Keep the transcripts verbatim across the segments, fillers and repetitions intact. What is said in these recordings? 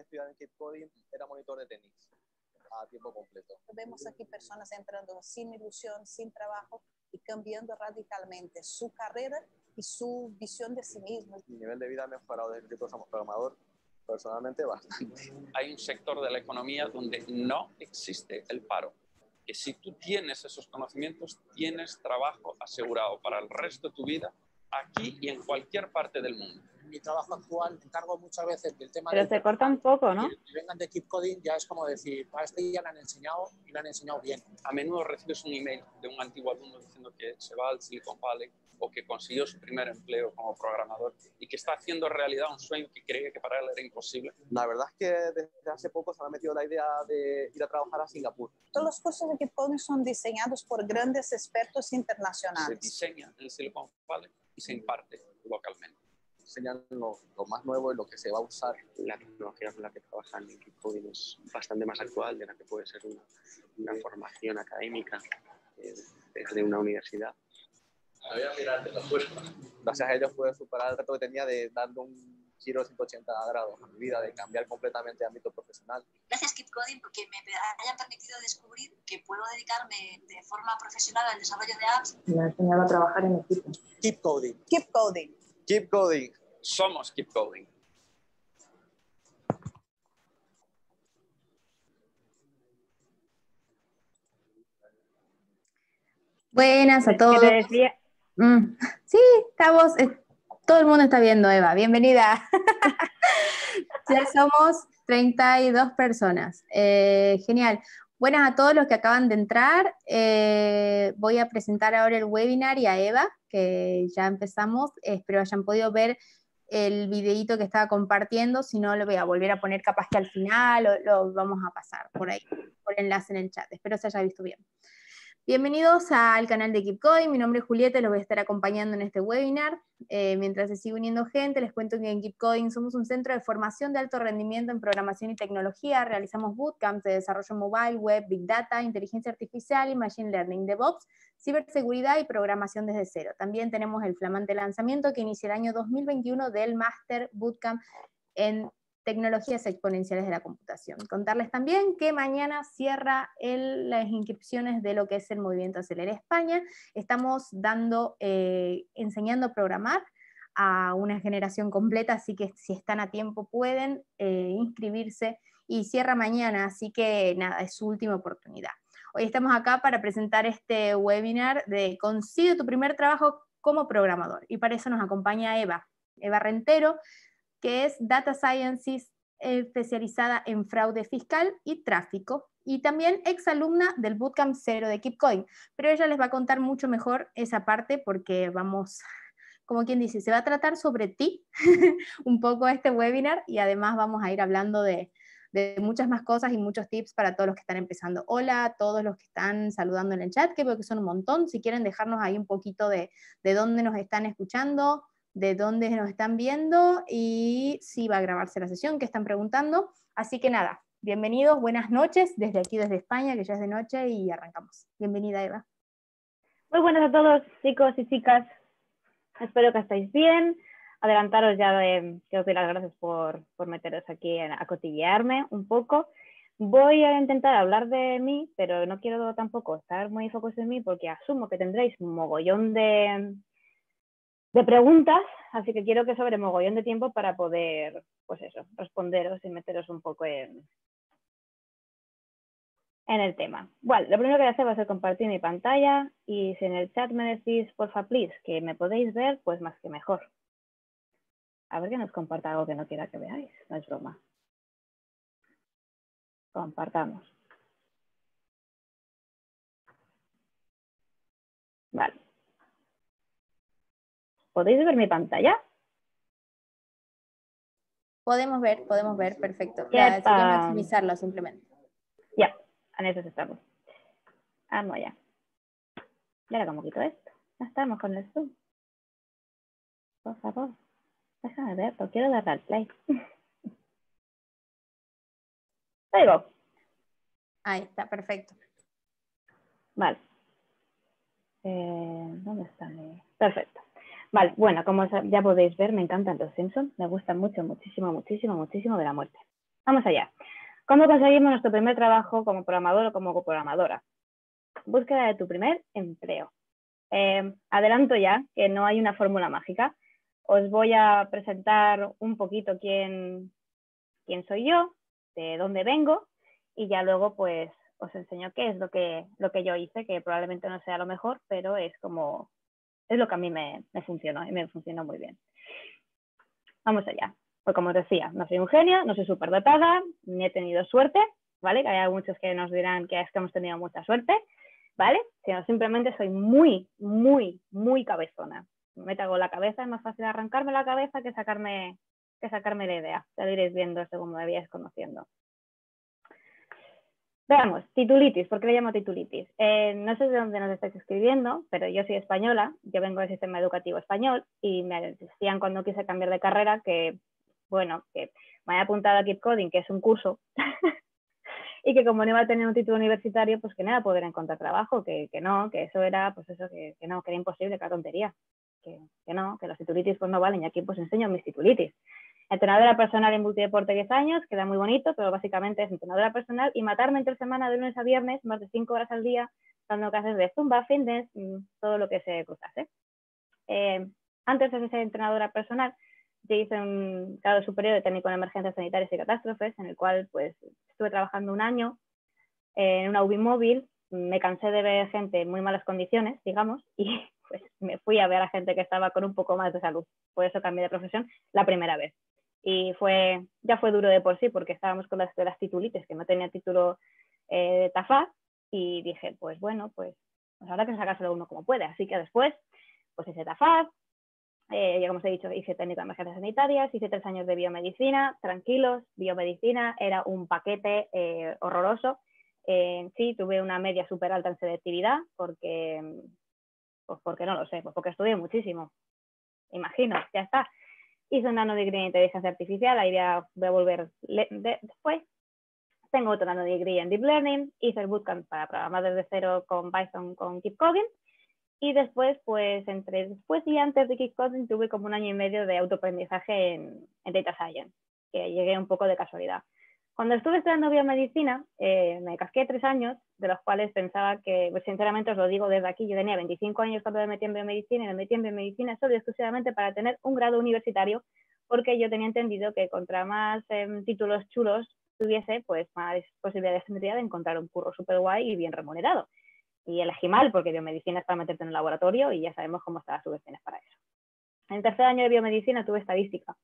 estudiar en KeepCoding, era monitor de tenis a tiempo completo. Vemos aquí personas entrando sin ilusión, sin trabajo y cambiando radicalmente su carrera y su visión de sí mismo. Mi nivel de vida ha mejorado desde que somos programador, personalmente bastante. Hay un sector de la economía donde no existe el paro. Que si tú tienes esos conocimientos, tienes trabajo asegurado para el resto de tu vida, aquí y en cualquier parte del mundo. En mi trabajo actual me encargo muchas veces del tema... Pero de se corta un poco, ¿no? Que vengan de KeepCoding ya es como decir, a este ya le han enseñado y le han enseñado bien. A menudo recibes un email de un antiguo alumno diciendo que se va al Silicon Valley o que consiguió su primer empleo como programador y que está haciendo realidad un sueño que creía que para él era imposible. La verdad es que desde hace poco se me ha metido la idea de ir a trabajar a Singapur. Todos los cursos de KeepCoding son diseñados por grandes expertos internacionales. Se diseña en el Silicon Valley y se imparte localmente. Enseñan lo, lo más nuevo y lo que se va a usar. La tecnología con la que trabajan en KeepCoding es bastante más actual de la que puede ser una, una formación académica eh, desde una universidad. Había que mirarte los puestos. Gracias a ellos pude superar el reto que tenía de darle un giro de ciento ochenta grados a mi vida, de cambiar completamente el ámbito profesional. Gracias KeepCoding porque me hayan permitido descubrir que puedo dedicarme de forma profesional al desarrollo de apps. Me ha enseñado a trabajar en equipo. KeepCoding. KeepCoding. KeepCoding. Somos KeepCoding. Buenas a todos. Mm. Sí, estamos, eh, todo el mundo está viendo, Eva, bienvenida. Ya somos treinta y dos personas, eh, genial. Buenas a todos los que acaban de entrar, eh, voy a presentar ahora el webinar y a Eva, que ya empezamos, eh, espero hayan podido ver el videíto que estaba compartiendo, si no lo voy a volver a poner capaz que al final, o lo vamos a pasar por ahí, por enlace en el chat, espero se haya visto bien. Bienvenidos al canal de KeepCoding, mi nombre es Julieta, los voy a estar acompañando en este webinar. Eh, mientras se sigue uniendo gente, les cuento que en KeepCoding somos un centro de formación de alto rendimiento en programación y tecnología, realizamos bootcamps de desarrollo mobile, web, big data, inteligencia artificial y machine learning, DevOps, ciberseguridad y programación desde cero. También tenemos el flamante lanzamiento que inicia el año dos mil veintiuno del Master Bootcamp en tecnologías exponenciales de la computación. Contarles también que mañana cierra el, las inscripciones de lo que es el movimiento Acelera España. Estamos dando, eh, enseñando a programar a una generación completa, así que si están a tiempo pueden eh, inscribirse y cierra mañana, así que nada, es su última oportunidad. Hoy estamos acá para presentar este webinar de Consigue tu primer trabajo como programador, y para eso nos acompaña Eva, Eva Rentero, que es Data Scientist especializada en fraude fiscal y tráfico, y también exalumna del Bootcamp Cero de KeepCoding, pero ella les va a contar mucho mejor esa parte porque vamos, como quien dice, se va a tratar sobre ti un poco este webinar, y además vamos a ir hablando de, de muchas más cosas y muchos tips para todos los que están empezando. Hola a todos los que están saludando en el chat, que veo que son un montón, si quieren dejarnos ahí un poquito de, de dónde nos están escuchando, de dónde nos están viendo y si va a grabarse la sesión, que están preguntando. Así que nada, bienvenidos, buenas noches, desde aquí, desde España, que ya es de noche y arrancamos. Bienvenida, Eva. Muy buenas a todos, chicos y chicas. Espero que estéis bien. Adelantaros ya, eh, que os doy las gracias por, por meteros aquí a cotillearme un poco. Voy a intentar hablar de mí, pero no quiero tampoco estar muy focusado en mí porque asumo que tendréis un mogollón de... de preguntas, así que quiero que sobre mogollón de tiempo para poder, pues eso, responderos y meteros un poco en, en el tema. Bueno, lo primero que voy a hacer va a ser compartir mi pantalla, y si en el chat me decís, porfa, please, que me podéis ver, pues más que mejor. A ver que nos comparta algo que no quiera que veáis, no es broma. Compartamos. Vale. ¿Podéis ver mi pantalla? Podemos ver, podemos ver, perfecto. Ya, hay que maximizarlo simplemente. Ya, en eso estamos. Vamos allá. Y ahora como quito esto. Ya estamos con el zoom. Por favor, déjame verlo, quiero darle al play. Ahí va. Ahí está, perfecto. Vale. Eh, ¿Dónde está mi...? Perfecto. Vale, bueno, como ya podéis ver, me encantan los Simpsons, me gustan mucho, muchísimo, muchísimo, muchísimo de la muerte. Vamos allá. ¿Cómo conseguimos nuestro primer trabajo como programador o como programadora? Búsqueda de tu primer empleo. Eh, adelanto ya que no hay una fórmula mágica. Os voy a presentar un poquito quién, quién soy yo, de dónde vengo y ya luego pues os enseño qué es lo que, lo que yo hice, que probablemente no sea lo mejor, pero es como es lo que a mí me, me funcionó y me funcionó muy bien. Vamos allá. Pues como os decía, no soy un genio, no soy súper dotada, ni he tenido suerte, ¿vale? Hay muchos que nos dirán que es que hemos tenido mucha suerte, ¿vale? Sino simplemente soy muy, muy, muy cabezona. Me cago en la cabeza, es más fácil arrancarme la cabeza que sacarme, que sacarme la idea. Ya lo iréis viendo según me vayáis conociendo. Veamos, titulitis, ¿por qué le llamo titulitis? Eh, no sé de dónde nos estáis escribiendo, pero yo soy española, yo vengo del sistema educativo español y me decían cuando quise cambiar de carrera que, bueno, que me había apuntado a KeepCoding, que es un curso, y que como no iba a tener un título universitario, pues que nada, poder encontrar trabajo, que, que no, que eso era, pues eso, que, que no, que era imposible, que era tontería, que, que no, que los titulitis pues no valen, y aquí pues enseño mis titulitis. Entrenadora personal en multideporte diez años, queda muy bonito, pero básicamente es entrenadora personal y matarme entre semana de lunes a viernes, más de cinco horas al día, dando clases de zumba, fitness, todo lo que se cruzase. Eh, antes de ser entrenadora personal, yo hice un grado superior de técnico en emergencias sanitarias y catástrofes, en el cual pues estuve trabajando un año en una U B I móvil, me cansé de ver gente en muy malas condiciones, digamos, y pues me fui a ver a gente que estaba con un poco más de salud. Por eso cambié de profesión la primera vez. Y fue, ya fue duro de por sí, porque estábamos con las, de las titulites, que no tenía título eh, de TAFAD, y dije, pues bueno, pues, pues habrá que sacárselo uno como puede. Así que después, pues hice TAFAD, eh, ya como os he dicho, hice técnico en emergencias sanitarias, hice tres años de biomedicina, tranquilos, biomedicina era un paquete eh, horroroso. Eh, sí, tuve una media súper alta en selectividad, porque, pues porque no lo sé, pues porque estudié muchísimo, imagino, ya está. Hice un nanodegree en inteligencia artificial, ahí ya voy a volver de, después. Tengo otro nanodegree en Deep Learning, hice el Bootcamp para programar desde cero con Python, con KeepCoding. Y después, pues entre después y antes de KeepCoding, tuve como un año y medio de autoaprendizaje en, en Data Science, que llegué un poco de casualidad. Cuando estuve estudiando biomedicina, eh, me casqué tres años, de los cuales pensaba que, pues sinceramente os lo digo desde aquí, yo tenía veinticinco años cuando me metí en biomedicina y me metí en biomedicina solo y exclusivamente para tener un grado universitario, porque yo tenía entendido que contra más eh, títulos chulos tuviese, pues más posibilidades tendría de encontrar un curro súper guay y bien remunerado. Y elegí mal, porque biomedicina es para meterte en un laboratorio y ya sabemos cómo están las subvenciones para eso. En el tercer año de biomedicina tuve estadística.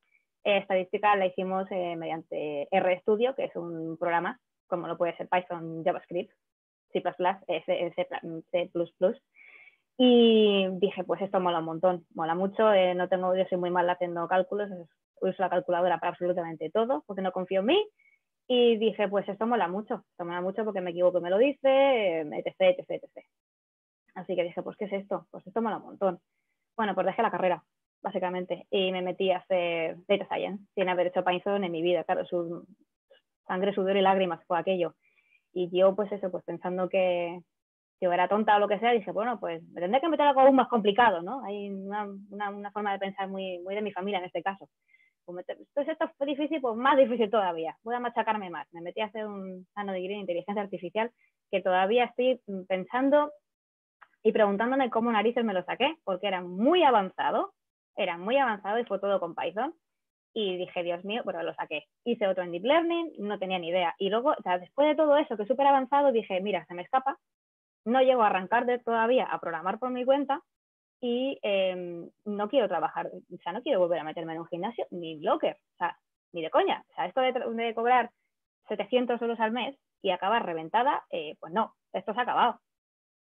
Eh, estadística la hicimos eh, mediante RStudio, que es un programa, como lo puede ser Python, JavaScript, C plus plus, eh, C plus plus. Y dije, pues esto mola un montón, mola mucho, eh, no tengo, yo soy muy mala haciendo cálculos, uso la calculadora para absolutamente todo, porque no confío en mí. Y dije, pues esto mola mucho, esto mola mucho porque me equivoco y me lo dice, eh, etc, etc, etc. Así que dije, pues ¿qué es esto? Pues esto mola un montón. Bueno, pues dejé la carrera, básicamente, y me metí a hacer Data Science, sin haber hecho Python en mi vida, claro, su sangre, sudor y lágrimas fue aquello. Y yo, pues eso, pues pensando que yo era tonta o lo que sea, dije, bueno, pues me tendré que meter algo aún más complicado, ¿no? Hay una, una, una forma de pensar muy, muy de mi familia en este caso. Pues esto fue difícil, pues más difícil todavía, voy a machacarme más. Me metí a hacer un nanodegree en inteligencia artificial, que todavía estoy pensando y preguntándome cómo narices me lo saqué, porque era muy avanzado, Era muy avanzado y fue todo con Python. Y dije, Dios mío, pero lo saqué. Hice otro en Deep Learning, no tenía ni idea. Y luego, o sea, después de todo eso, que súper avanzado, dije, mira, se me escapa. No llego a arrancar de todavía a programar por mi cuenta y eh, no quiero trabajar. O sea, no quiero volver a meterme en un gimnasio ni Locker. O sea, ni de coña. O sea, esto de, de cobrar setecientos euros al mes y acabar reventada, eh, pues no, esto se ha acabado.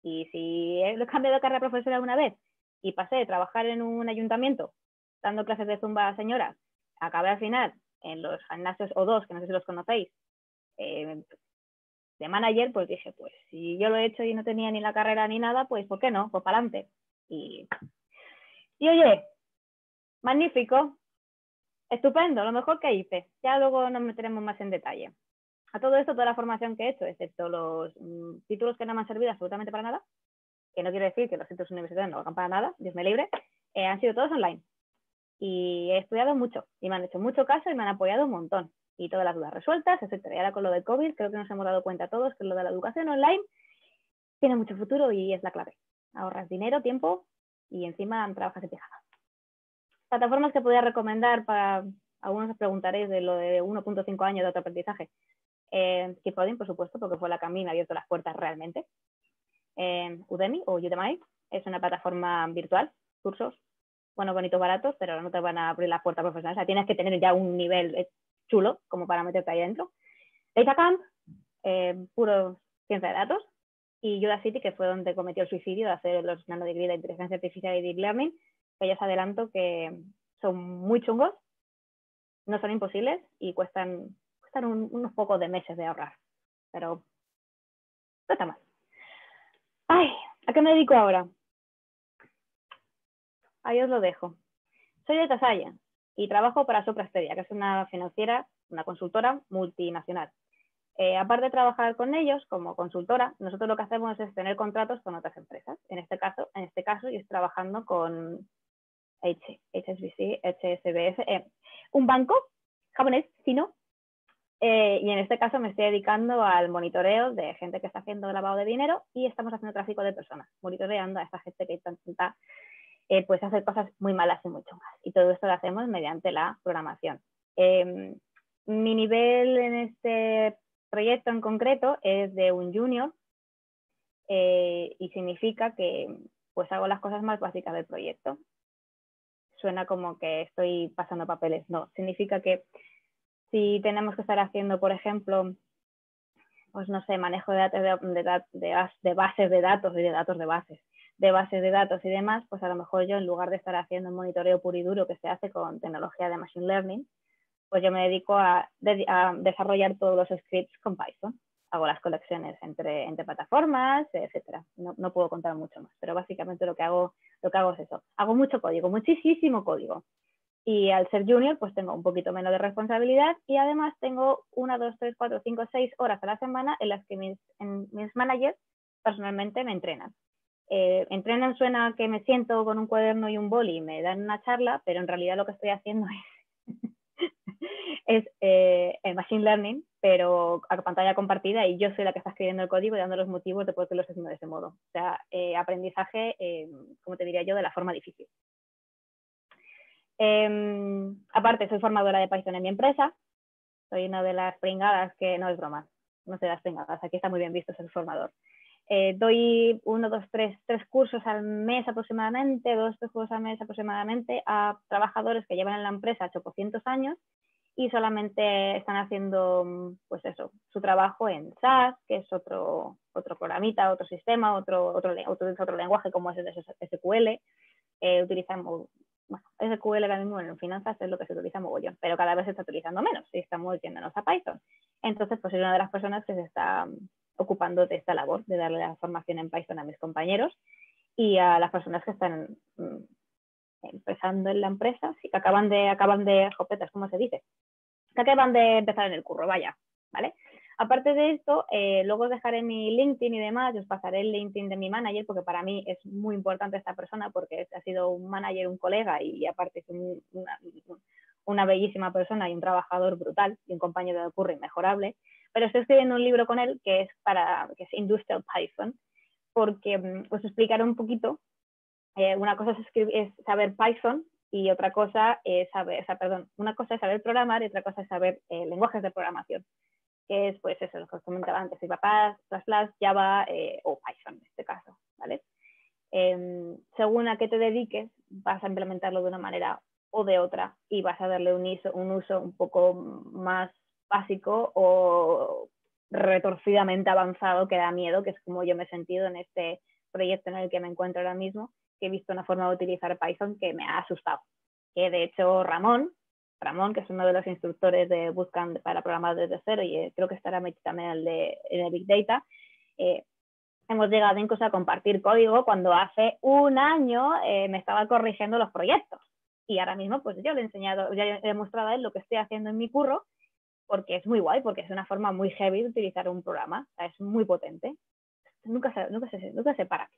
Y si he cambiado de carrera profesional alguna vez y pasé de trabajar en un ayuntamiento dando clases de zumba a señoras, acabé al final en los gimnasios O dos, que no sé si los conocéis, eh, de manager, pues dije, pues si yo lo he hecho y no tenía ni la carrera ni nada, pues ¿por qué no? Pues para adelante. Y, y oye, magnífico, estupendo, lo mejor que hice. Ya luego nos meteremos más en detalle. A todo esto, toda la formación que he hecho, excepto los mmm, títulos que no me han servido absolutamente para nada, que no quiero decir que los centros universitarios no hagan para nada, Dios me libre, eh, han sido todos online. Y he estudiado mucho, y me han hecho mucho caso y me han apoyado un montón. y todas las dudas resueltas, etcétera. Y ahora con lo de COVID creo que nos hemos dado cuenta todos que lo de la educación online tiene mucho futuro y es la clave. Ahorras dinero, tiempo y encima trabajas en pijama. Plataformas que podría recomendar para... Algunos os preguntaréis de lo de uno punto cinco años de autoaprendizaje. Eh, KeepCoding, por supuesto, porque fue la que a mí me ha abierto las puertas realmente. Eh, Udemy o Udemy es una plataforma virtual, cursos, bueno, bonitos, baratos, pero no te van a abrir las puertas profesionales. O sea, tienes que tener ya un nivel chulo como para meterte ahí adentro. DataCamp, eh, puro ciencia de datos. Y Udacity, que fue donde cometió el suicidio de hacer los nanodegrees de inteligencia artificial y Deep Learning, que ya os adelanto que son muy chungos, no son imposibles y cuestan, cuestan un, unos pocos de meses de ahorrar, pero no está mal. Ay, ¿a qué me dedico ahora? Ahí os lo dejo. Soy de Tasalla y trabajo para Sopra Steria, que es una financiera, una consultora multinacional. Eh, aparte de trabajar con ellos como consultora, nosotros lo que hacemos es tener contratos con otras empresas. En este caso, en este caso yo estoy trabajando con H S B C, H S B S, eh, un banco japonés, sino, eh, y en este caso me estoy dedicando al monitoreo de gente que está haciendo lavado de dinero y estamos haciendo tráfico de personas, monitoreando a esta gente que intenta eh, pues hacer cosas muy malas y muy chungas. Y todo esto lo hacemos mediante la programación. Eh, mi nivel en este proyecto en concreto es de un junior eh, y significa que pues hago las cosas más básicas del proyecto. Suena como que estoy pasando papeles. No, significa que si tenemos que estar haciendo, por ejemplo, pues no sé, manejo de, datos de, de, de, de bases de datos y de datos de bases, de bases de datos y demás, pues a lo mejor yo en lugar de estar haciendo un monitoreo puro y duro que se hace con tecnología de Machine Learning, pues yo me dedico a, a desarrollar todos los scripts con Python. Hago las colecciones entre, entre plataformas, etcétera. No, no puedo contar mucho más, pero básicamente lo que hago, lo que hago es eso. Hago mucho código, muchísimo código. Y al ser junior, pues tengo un poquito menos de responsabilidad y además tengo una, dos, tres, cuatro, cinco, seis horas a la semana en las que mis, en, mis managers personalmente me entrenan. Eh, entrenan suena que me siento con un cuaderno y un boli y me dan una charla, pero en realidad lo que estoy haciendo es... es eh, el Machine Learning, pero a pantalla compartida y yo soy la que está escribiendo el código y dando los motivos de por qué lo estoy haciendo de ese modo. O sea, eh, aprendizaje, eh, como te diría yo, de la forma difícil. Eh, aparte, soy formadora de Python en mi empresa. Soy una de las pringadas que... No, es broma. No soy de las pringadas. Aquí está muy bien visto ser formador. Eh, doy uno, dos, tres, tres cursos al mes aproximadamente, dos, tres cursos al mes aproximadamente a trabajadores que llevan en la empresa ochocientos años y solamente están haciendo, pues eso, su trabajo en SAS, que es otro, otro programita, otro sistema, otro, otro, otro, otro lenguaje como es el de S Q L. Eh, utilizamos, bueno, S Q L ahora mismo en finanzas es lo que se utiliza mogollón, pero cada vez se está utilizando menos y estamos yéndonos a Python. Entonces, pues soy una de las personas que se está... ocupando de esta labor, de darle la formación en Python a mis compañeros y a las personas que están mm, empezando en la empresa, sí, que acaban de, acaban de, jopetas, ¿cómo se dice? Que acaban de empezar en el curro, vaya, ¿vale? Aparte de esto, eh, luego os dejaré mi LinkedIn y demás, os pasaré el LinkedIn de mi manager, porque para mí es muy importante esta persona, porque ha sido un manager, un colega, y aparte es un, una, una bellísima persona y un trabajador brutal, y un compañero de curro inmejorable. Pero estoy escribiendo un libro con él que es para que es Industrial Python, porque os explicaré un poquito. Eh, una cosa es, escribir, es saber Python y otra cosa es saber, o sea, perdón, una cosa es saber programar y otra cosa es saber eh, lenguajes de programación, que es pues eso, lo que os comentaba antes, C++, Java eh, o Python en este caso, ¿vale? Eh, según a qué te dediques, vas a implementarlo de una manera o de otra y vas a darle un, iso, un uso un poco más básico o retorcidamente avanzado, que da miedo, que es como yo me he sentido en este proyecto en el que me encuentro ahora mismo, que he visto una forma de utilizar Python que me ha asustado. Que de hecho Ramón, Ramón que es uno de los instructores de Bootcamp para programar desde cero y creo que estará metido también en el de, en el Big Data, eh, hemos llegado incluso a compartir código cuando hace un año eh, me estaba corrigiendo los proyectos. Y ahora mismo pues yo le he enseñado, ya le he mostrado a él lo que estoy haciendo en mi curro, porque es muy guay, porque es una forma muy heavy de utilizar un programa, o sea, es muy potente, nunca se, nunca, se, nunca se para.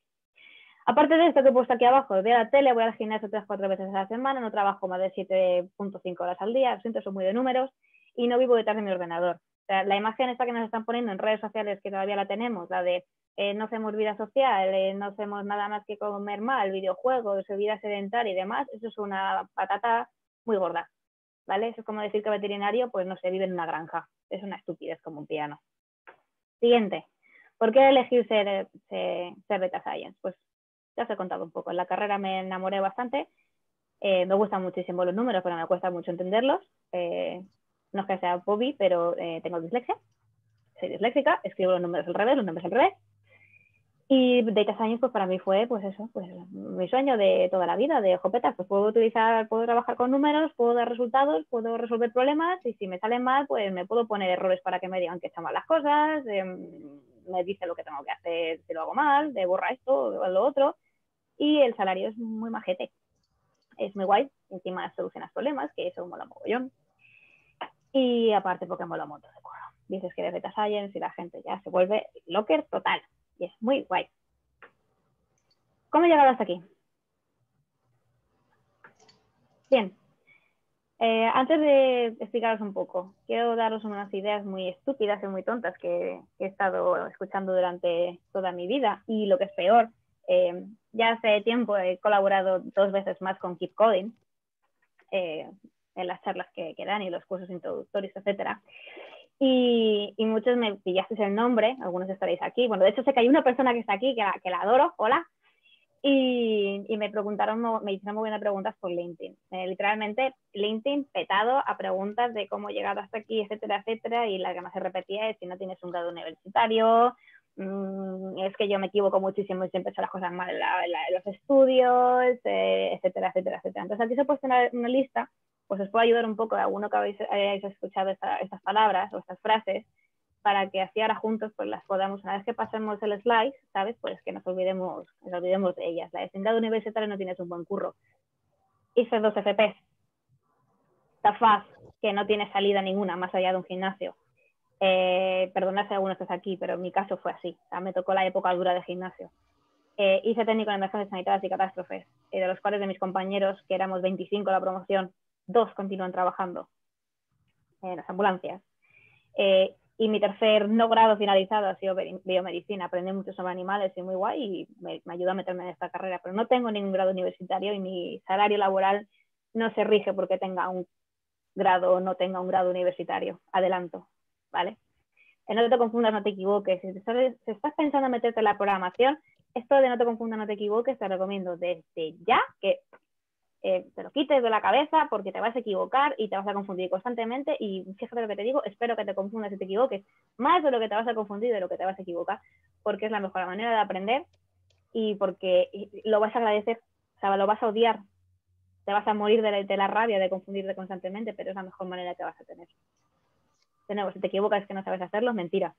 Aparte de esto que he puesto aquí abajo, veo la tele, voy al gimnasio tres o cuatro veces a la semana, no trabajo más de siete punto cinco horas al día, siento, soy muy de números, y no vivo detrás de mi ordenador. O sea, la imagen esta que nos están poniendo en redes sociales, que todavía la tenemos, la de eh, no hacemos vida social, eh, no hacemos nada más que comer mal, videojuegos, vida sedentaria y demás, eso es una patata muy gorda, ¿vale? Eso es como decir que veterinario, pues no se vive en una granja. Es una estupidez como un piano. Siguiente. ¿Por qué elegí ser, ser, ser Data Science? Pues ya os he contado un poco. En la carrera me enamoré bastante. Eh, me gustan muchísimo los números, pero me cuesta mucho entenderlos. Eh, no es que sea Bobby, pero eh, tengo dislexia. Soy disléxica, escribo los números al revés, los nombres al revés. Y Data Science, pues para mí fue, pues eso, pues mi sueño de toda la vida, de jopetas, pues puedo utilizar, puedo trabajar con números, puedo dar resultados, puedo resolver problemas, y si me salen mal, pues me puedo poner errores para que me digan que están mal las cosas, eh, me dice lo que tengo que hacer si lo hago mal, de borra esto o lo otro, y el salario es muy majete, es muy guay, encima solucionas problemas, que eso mola mogollón, y aparte porque mola un montón de curro. Dices que eres Data Science y la gente ya se vuelve locker total. Y es muy guay. ¿Cómo he llegado hasta aquí? Bien. Eh, antes de explicaros un poco, quiero daros unas ideas muy estúpidas y muy tontas que he estado escuchando durante toda mi vida. Y lo que es peor, eh, ya hace tiempo he colaborado dos veces más con KeepCoding eh, en las charlas que, que dan y los cursos introductorios, etcétera. Y, y muchos me pillasteis el nombre, algunos estaréis aquí. Bueno, de hecho sé que hay una persona que está aquí, que la, que la adoro, hola. Y, y me preguntaron, me hicieron muy buenas preguntas por LinkedIn. Eh, literalmente, LinkedIn petado a preguntas de cómo he llegado hasta aquí, etcétera, etcétera. Y la que más se repetía es si no tienes un grado universitario, mmm, es que yo me equivoco muchísimo y siempre he hecho las cosas mal en, la, en, la, en los estudios, eh, etcétera, etcétera, etcétera. Entonces aquí se ha puesto una, una lista. Pues os puedo ayudar un poco, alguno que habéis, hayáis escuchado esta, estas palabras o estas frases, para que así ahora juntos pues las podamos, una vez que pasemos el slide, ¿sabes? Pues que nos olvidemos, nos olvidemos de ellas. La de sin grado universitario no tienes un buen curro. Hice dos F Ps. TAFAD, que no tiene salida ninguna más allá de un gimnasio. Eh, perdonad si alguno está aquí, pero en mi caso fue así. O sea, me tocó la época dura de gimnasio. Eh, hice técnico en emergencias sanitarias y catástrofes, eh, de los cuales de mis compañeros, que éramos veinticinco la promoción, dos continúan trabajando en las ambulancias. Eh, y mi tercer no grado finalizado ha sido biomedicina. Aprendí mucho sobre animales y muy guay y me, me ayudó a meterme en esta carrera. Pero no tengo ningún grado universitario y mi salario laboral no se rige porque tenga un grado o no tenga un grado universitario. Adelanto, ¿vale? No te confundas, no te equivoques. Si, te, si estás pensando en meterte en la programación, esto de no te confundas, no te equivoques, te recomiendo desde ya que... Eh, te lo quites de la cabeza porque te vas a equivocar y te vas a confundir constantemente y fíjate lo que te digo, espero que te confundas y te equivoques más de lo que te vas a confundir de lo que te vas a equivocar, porque es la mejor manera de aprender y porque lo vas a agradecer, o sea, lo vas a odiar, te vas a morir de la, de la rabia de confundirte constantemente, pero es la mejor manera que vas a tener. De nuevo, si te equivocas que no sabes hacerlo, mentira.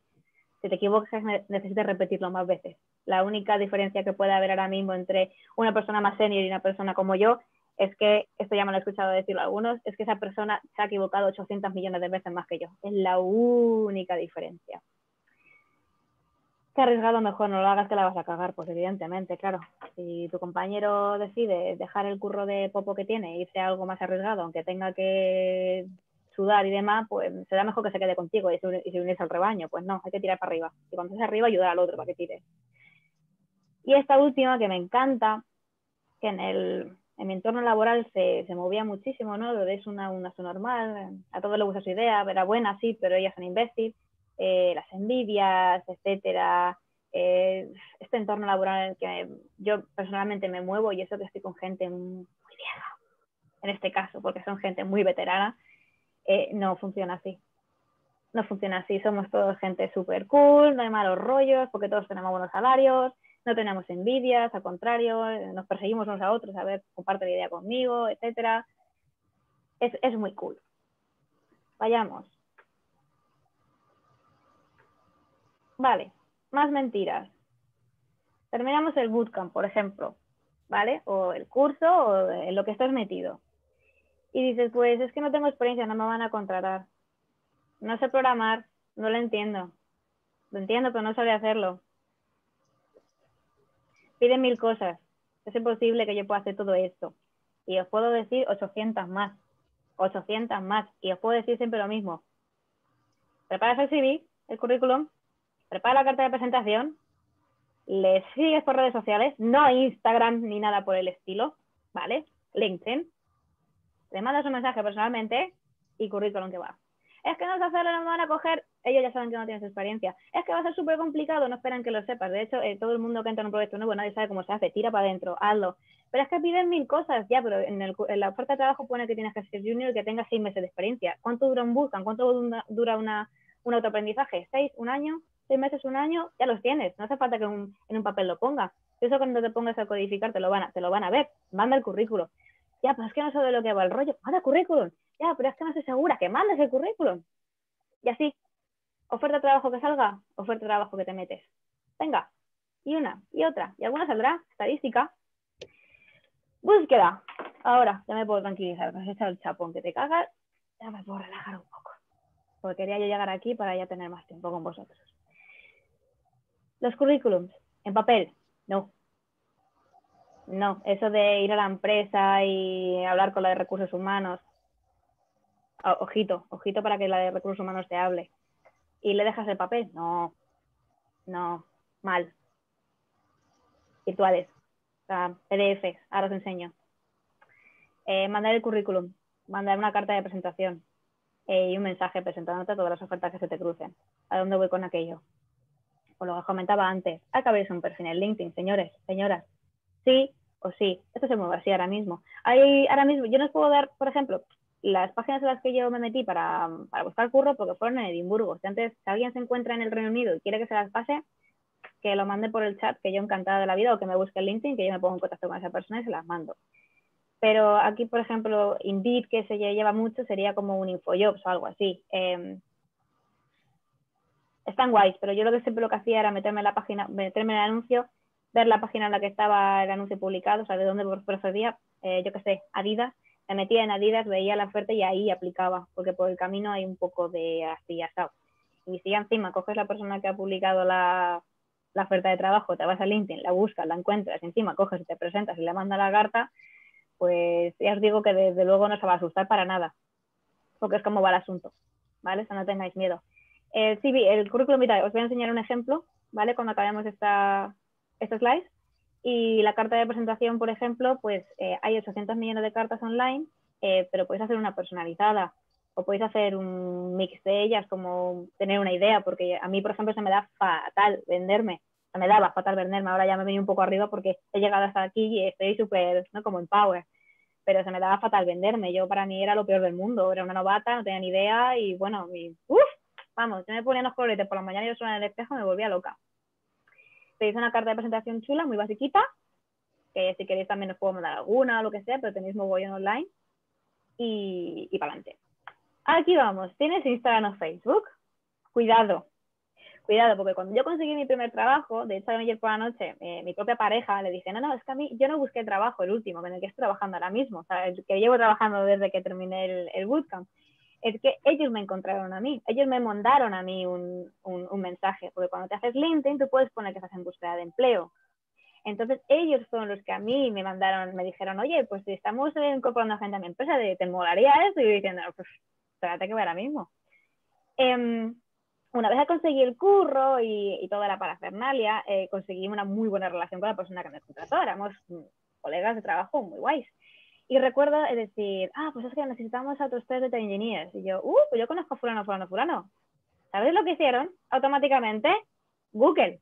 Si te equivocas, necesitas repetirlo más veces. La única diferencia que puede haber ahora mismo entre una persona más senior y una persona como yo es que, esto ya me lo he escuchado decirlo a algunos, es que esa persona se ha equivocado ochocientos millones de veces más que yo. Es la única diferencia. Que arriesgado mejor no lo hagas, que la vas a cagar, pues evidentemente, claro. Si tu compañero decide dejar el curro de popo que tiene e irse a algo más arriesgado, aunque tenga que sudar y demás, pues será mejor que se quede contigo y se unirse al rebaño. Pues no, hay que tirar para arriba. Y cuando estés arriba, ayudar al otro para que tire. Y esta última, que me encanta, que en el... en mi entorno laboral se, se movía muchísimo, ¿no? Lo de es una, una su normal, a todos les gusta su idea, era buena, sí, pero ellas son imbéciles, eh, las envidias, etcétera. Eh, este entorno laboral en el que yo personalmente me muevo, y eso que estoy con gente muy vieja, en este caso, porque son gente muy veterana, eh, no funciona así. No funciona así, somos todos gente súper cool, no hay malos rollos, porque todos tenemos buenos salarios, no tenemos envidias, al contrario, nos perseguimos unos a otros, a ver, comparte la idea conmigo, etcétera. Es, es muy cool. Vayamos. Vale, más mentiras. Terminamos el bootcamp, por ejemplo, ¿vale? O el curso, o en lo que estás metido. Y dices, pues es que no tengo experiencia, no me van a contratar. No sé programar, no lo entiendo. Lo entiendo, pero no sabría hacerlo. Piden mil cosas. Es imposible que yo pueda hacer todo esto. Y os puedo decir ochocientas más. ochocientas más. Y os puedo decir siempre lo mismo. Preparas el C V, el currículum, prepara la carta de presentación, le sigues por redes sociales, no Instagram ni nada por el estilo, ¿vale? LinkedIn. Le mandas un mensaje personalmente y currículum que va. Es que no se hacerlo, no van a coger, ellos ya saben que no tienes experiencia. Es que va a ser súper complicado, no esperan que lo sepas. De hecho, eh, todo el mundo que entra en un proyecto nuevo, nadie sabe cómo se hace, tira para adentro, hazlo. Pero es que piden mil cosas, ya, pero en, el, en la oferta de trabajo pone que tienes que ser junior y que tengas seis meses de experiencia. ¿Cuánto dura un bootcamp? ¿Cuánto dura una, un autoaprendizaje? ¿Seis? ¿Un año? ¿Seis meses? ¿Un año? Ya los tienes, no hace falta que un, en un papel lo pongas. Eso cuando te pongas a codificar te lo van a, te lo van a ver, manda el currículum. Ya, pero es que no sé de lo que va el rollo, manda el currículum. Ya, pero es que no estoy segura, que mandes el currículum. Y así, oferta de trabajo que salga, oferta de trabajo que te metes. Venga, y una, y otra, y alguna saldrá, estadística. Búsqueda. Ahora, ya me puedo tranquilizar, me has echado el chapón que te cagas, ya me puedo relajar un poco. Porque quería yo llegar aquí para ya tener más tiempo con vosotros. Los currículums, en papel, no. No, eso de ir a la empresa y hablar con la de recursos humanos, ojito, ojito para que la de recursos humanos te hable. ¿Y le dejas el papel? No, no, mal. Virtuales, o sea, P D F, ahora os enseño. Eh, mandar el currículum, mandar una carta de presentación eh, y un mensaje presentándote todas las ofertas que se te crucen. ¿A dónde voy con aquello? Por lo que os comentaba antes, hay que abrirse un perfil en LinkedIn, señores, señoras. Sí o sí, esto se mueve así ahora mismo. Hay, ahora mismo, yo no os puedo dar, por ejemplo, las páginas en las que yo me metí para, para buscar curro porque fueron en Edimburgo. Si antes, si alguien se encuentra en el Reino Unido y quiere que se las pase, que lo mande por el chat, que yo encantada de la vida, o que me busque en LinkedIn, que yo me pongo en contacto con esa persona y se las mando. Pero aquí, por ejemplo, Indeed, que se lleva mucho, sería como un Infojobs o algo así. Eh, están guays, pero yo lo que siempre lo que hacía era meterme en la página, meterme en el anuncio, ver la página en la que estaba el anuncio publicado, o sea, de dónde procedía, eh, yo qué sé, Adidas. Me metía en Adidas, veía la oferta y ahí aplicaba, porque por el camino hay un poco de así asado. Y si encima coges la persona que ha publicado la, la oferta de trabajo, te vas a LinkedIn, la buscas, la encuentras, encima coges y te presentas y le mandas la carta, pues ya os digo que desde luego no se va a asustar para nada, porque es como va el asunto, ¿vale? O sea, no tengáis miedo. El C V, el currículum vitae, os voy a enseñar un ejemplo, ¿vale? Cuando acabemos esta, esta slide. Y la carta de presentación, por ejemplo, pues eh, hay ochocientos millones de cartas online, eh, pero podéis hacer una personalizada o podéis hacer un mix de ellas, como tener una idea, porque a mí, por ejemplo, se me da fatal venderme, se me daba fatal venderme, ahora ya me he venido un poco arriba porque he llegado hasta aquí y estoy súper, ¿no?, como en power, pero se me daba fatal venderme, yo para mí era lo peor del mundo, era una novata, no tenía ni idea y bueno, y, uff, vamos, yo me ponía los coloretes por la mañana y yo sonaba en el espejo, me volvía loca. Tenéis una carta de presentación chula, muy basiquita, que si queréis también os puedo mandar alguna o lo que sea, pero tenéis mogollón online y, y para adelante. Aquí vamos, tienes Instagram o Facebook, cuidado, cuidado, porque cuando yo conseguí mi primer trabajo, de hecho ayer por la noche, eh, mi propia pareja le dije, no, no, es que a mí, yo no busqué trabajo, el último, en el que estoy trabajando ahora mismo, o sea, que llevo trabajando desde que terminé el, el bootcamp. Es que ellos me encontraron a mí, ellos me mandaron a mí un, un, un mensaje, porque cuando te haces LinkedIn tú puedes poner que estás en búsqueda de empleo. Entonces ellos fueron los que a mí me mandaron, me dijeron, oye, pues si estamos incorporando gente a mi empresa, ¿te molaría eso? Y yo diciendo, pues espérate que voy ahora mismo. Eh, una vez conseguí el curro y, y toda la parafernalia, eh, conseguí una muy buena relación con la persona que me contrató, éramos colegas de trabajo muy guays. Y recuerdo decir, ah, pues es que necesitamos a otros tres data engineers. Y yo, uh, pues yo conozco a fulano, fulano, fulano. ¿Sabéis lo que hicieron? Automáticamente, Google.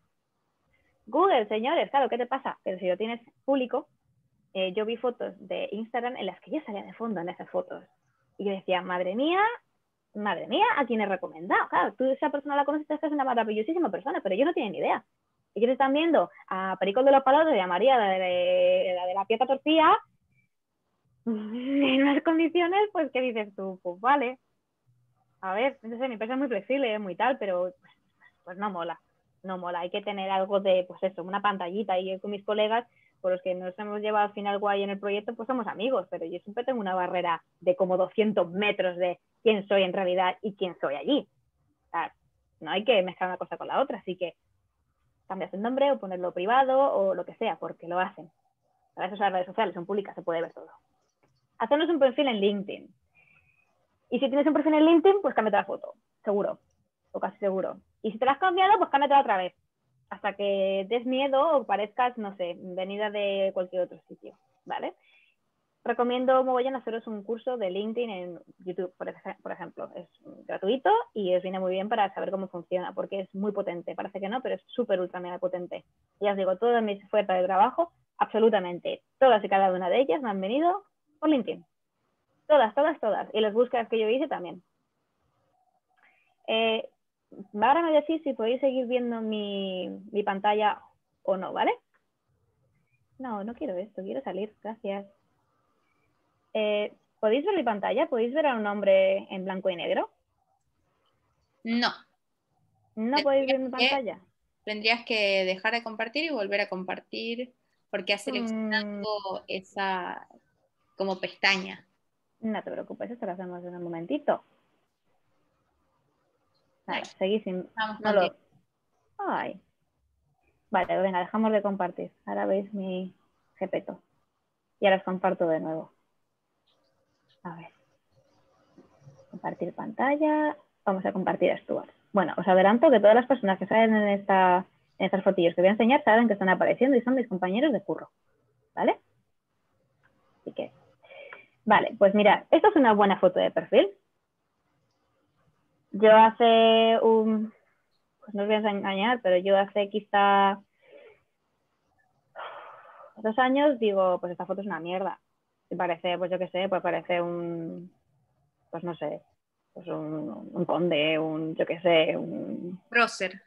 Google, señores, claro, ¿qué te pasa? Pero si lo tienes público, eh, yo vi fotos de Instagram en las que yo salía de fondo en esas fotos. Y yo decía, madre mía, madre mía, ¿a quién he recomendado? Claro, tú esa persona la conoces, es una maravillosísima persona, pero ellos no tienen ni idea. Ellos están viendo a Perico de los Palados y a María, la de la, de la Pieta Torcía, en unas condiciones, pues, ¿qué dices tú? Pues vale, a ver, no sé, mi empresa es muy flexible, es muy tal, pero pues, pues no mola, no mola, hay que tener algo de, pues eso, una pantallita, y yo con mis colegas, por los que nos hemos llevado al final guay en el proyecto, pues somos amigos, pero yo siempre tengo una barrera de como doscientos metros de quién soy en realidad y quién soy allí, claro, no hay que mezclar una cosa con la otra, así que cambias el nombre o ponerlo privado o lo que sea, porque lo hacen, para eso son las redes sociales, son públicas, se puede ver todo. Hacernos un perfil en LinkedIn. Y si tienes un perfil en LinkedIn, pues cámbiate la foto, seguro, o casi seguro. Y si te la has cambiado, pues cámbiatela otra vez, hasta que des miedo o parezcas, no sé, venida de cualquier otro sitio, ¿vale? Recomiendo mogollón haceros un curso de LinkedIn en YouTube, por ejemplo. Es gratuito y os viene muy bien para saber cómo funciona, porque es muy potente. Parece que no, pero es súper ultra mega potente. Ya os digo, todas mis ofertas de trabajo, absolutamente todas y cada una de ellas me han venido por LinkedIn. Todas, todas, todas. Y las búsquedas que yo hice también. Eh, ahora me decís si podéis seguir viendo mi, mi pantalla o no, ¿vale? No, no quiero esto, quiero salir. Gracias. Eh, ¿Podéis ver mi pantalla? ¿Podéis ver a un hombre en blanco y negro? No. ¿No podéis ver mi pantalla? Tendrías que dejar de compartir y volver a compartir, porque has seleccionado mm. esa como pestaña. No te preocupes, esto lo hacemos en un momentito. Nada, seguís sin... Vamos, no lo... Ay. Vale, venga, dejamos de compartir. Ahora veis mi jepeto. Y ahora os comparto de nuevo. A ver, compartir pantalla, vamos a compartir esto. Bueno, os adelanto que todas las personas que salen en, esta, en estas fotillos que voy a enseñar saben que están apareciendo y son mis compañeros de curro, ¿vale? Así que, vale, pues mirad, esta es una buena foto de perfil. Yo hace un, pues no os voy a engañar, pero yo hace quizá dos años digo, pues esta foto es una mierda. Parece, pues yo qué sé, pues parece un, pues no sé, pues un, un conde, un, yo qué sé, un... Prócer.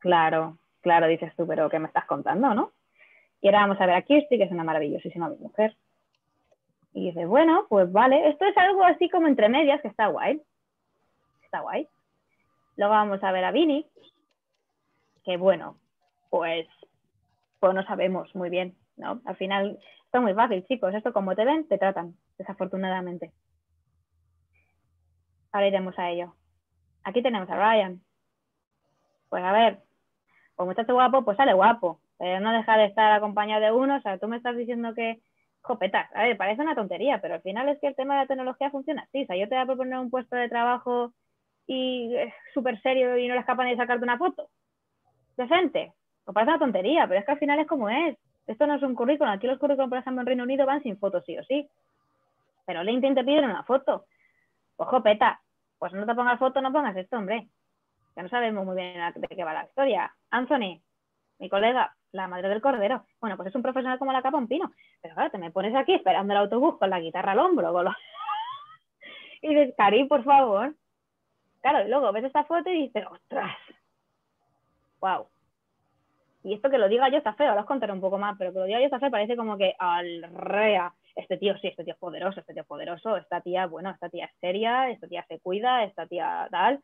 Claro, claro, dices tú, pero ¿qué me estás contando, no? Y ahora vamos a ver a Kirsty, que es una maravillosísima mujer. Y dices, bueno, pues vale, esto es algo así como entre medias, que está guay. Está guay. Luego vamos a ver a Vini, que bueno, pues, pues no sabemos muy bien, ¿no? Al final... Esto es muy fácil, chicos. Esto como te ven, te tratan, desafortunadamente. Ahora iremos a ello. Aquí tenemos a Ryan. Pues a ver, como estás guapo, pues sale guapo. Pero no deja de estar acompañado de uno. O sea, tú me estás diciendo que... Jopetas, a ver, parece una tontería, pero al final es que el tema de la tecnología funciona así. O sea, yo te voy a proponer un puesto de trabajo y es súper serio y no eres capaz ni de sacarte una foto. Decente. Pues parece una tontería, pero es que al final es como es. Esto no es un currículum. Aquí los currículums, por ejemplo, en Reino Unido van sin fotos, sí o sí. Pero LinkedIn te piden una foto. Ojo, peta. Pues no te pongas foto, no pongas esto, hombre. Ya no sabemos muy bien de qué va la historia. Anthony, mi colega, la madre del cordero. Bueno, pues es un profesional como la capa un pino. Pero claro, te me pones aquí esperando el autobús con la guitarra al hombro. Con los... y dices, Cari, por favor. Claro, y luego ves esta foto y dices, ¡ostras! ¡Wow! Y esto que lo diga yo está feo, ahora os contaré un poco más, pero que lo diga yo está feo parece como que alrea. Este tío sí, este tío es poderoso, este tío es poderoso, esta tía, bueno, esta tía es seria, esta tía se cuida, esta tía tal.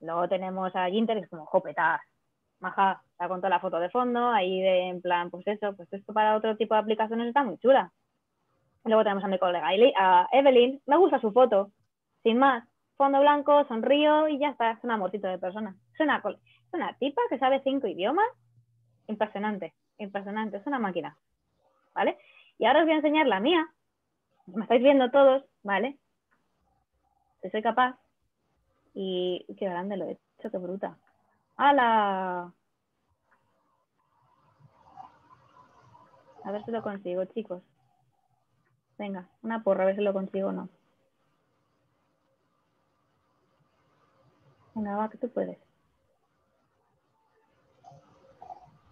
Luego tenemos a Ginter, que es como, jopetas, maja, está con toda la foto de fondo, ahí de, en plan, pues eso, pues esto para otro tipo de aplicaciones está muy chula. Luego tenemos a mi colega, a Evelyn, me gusta su foto, sin más, fondo blanco, sonrío y ya está, es un amorcito de persona. Es una, es una tipa que sabe cinco idiomas. Impresionante, impresionante, es una máquina, ¿vale? Y ahora os voy a enseñar la mía, me estáis viendo todos, ¿vale? Si soy capaz, y qué grande lo he hecho, qué bruta. ¡Hala! A ver si lo consigo, chicos. Venga, una porra, a ver si lo consigo o no. Venga, va, que tú puedes.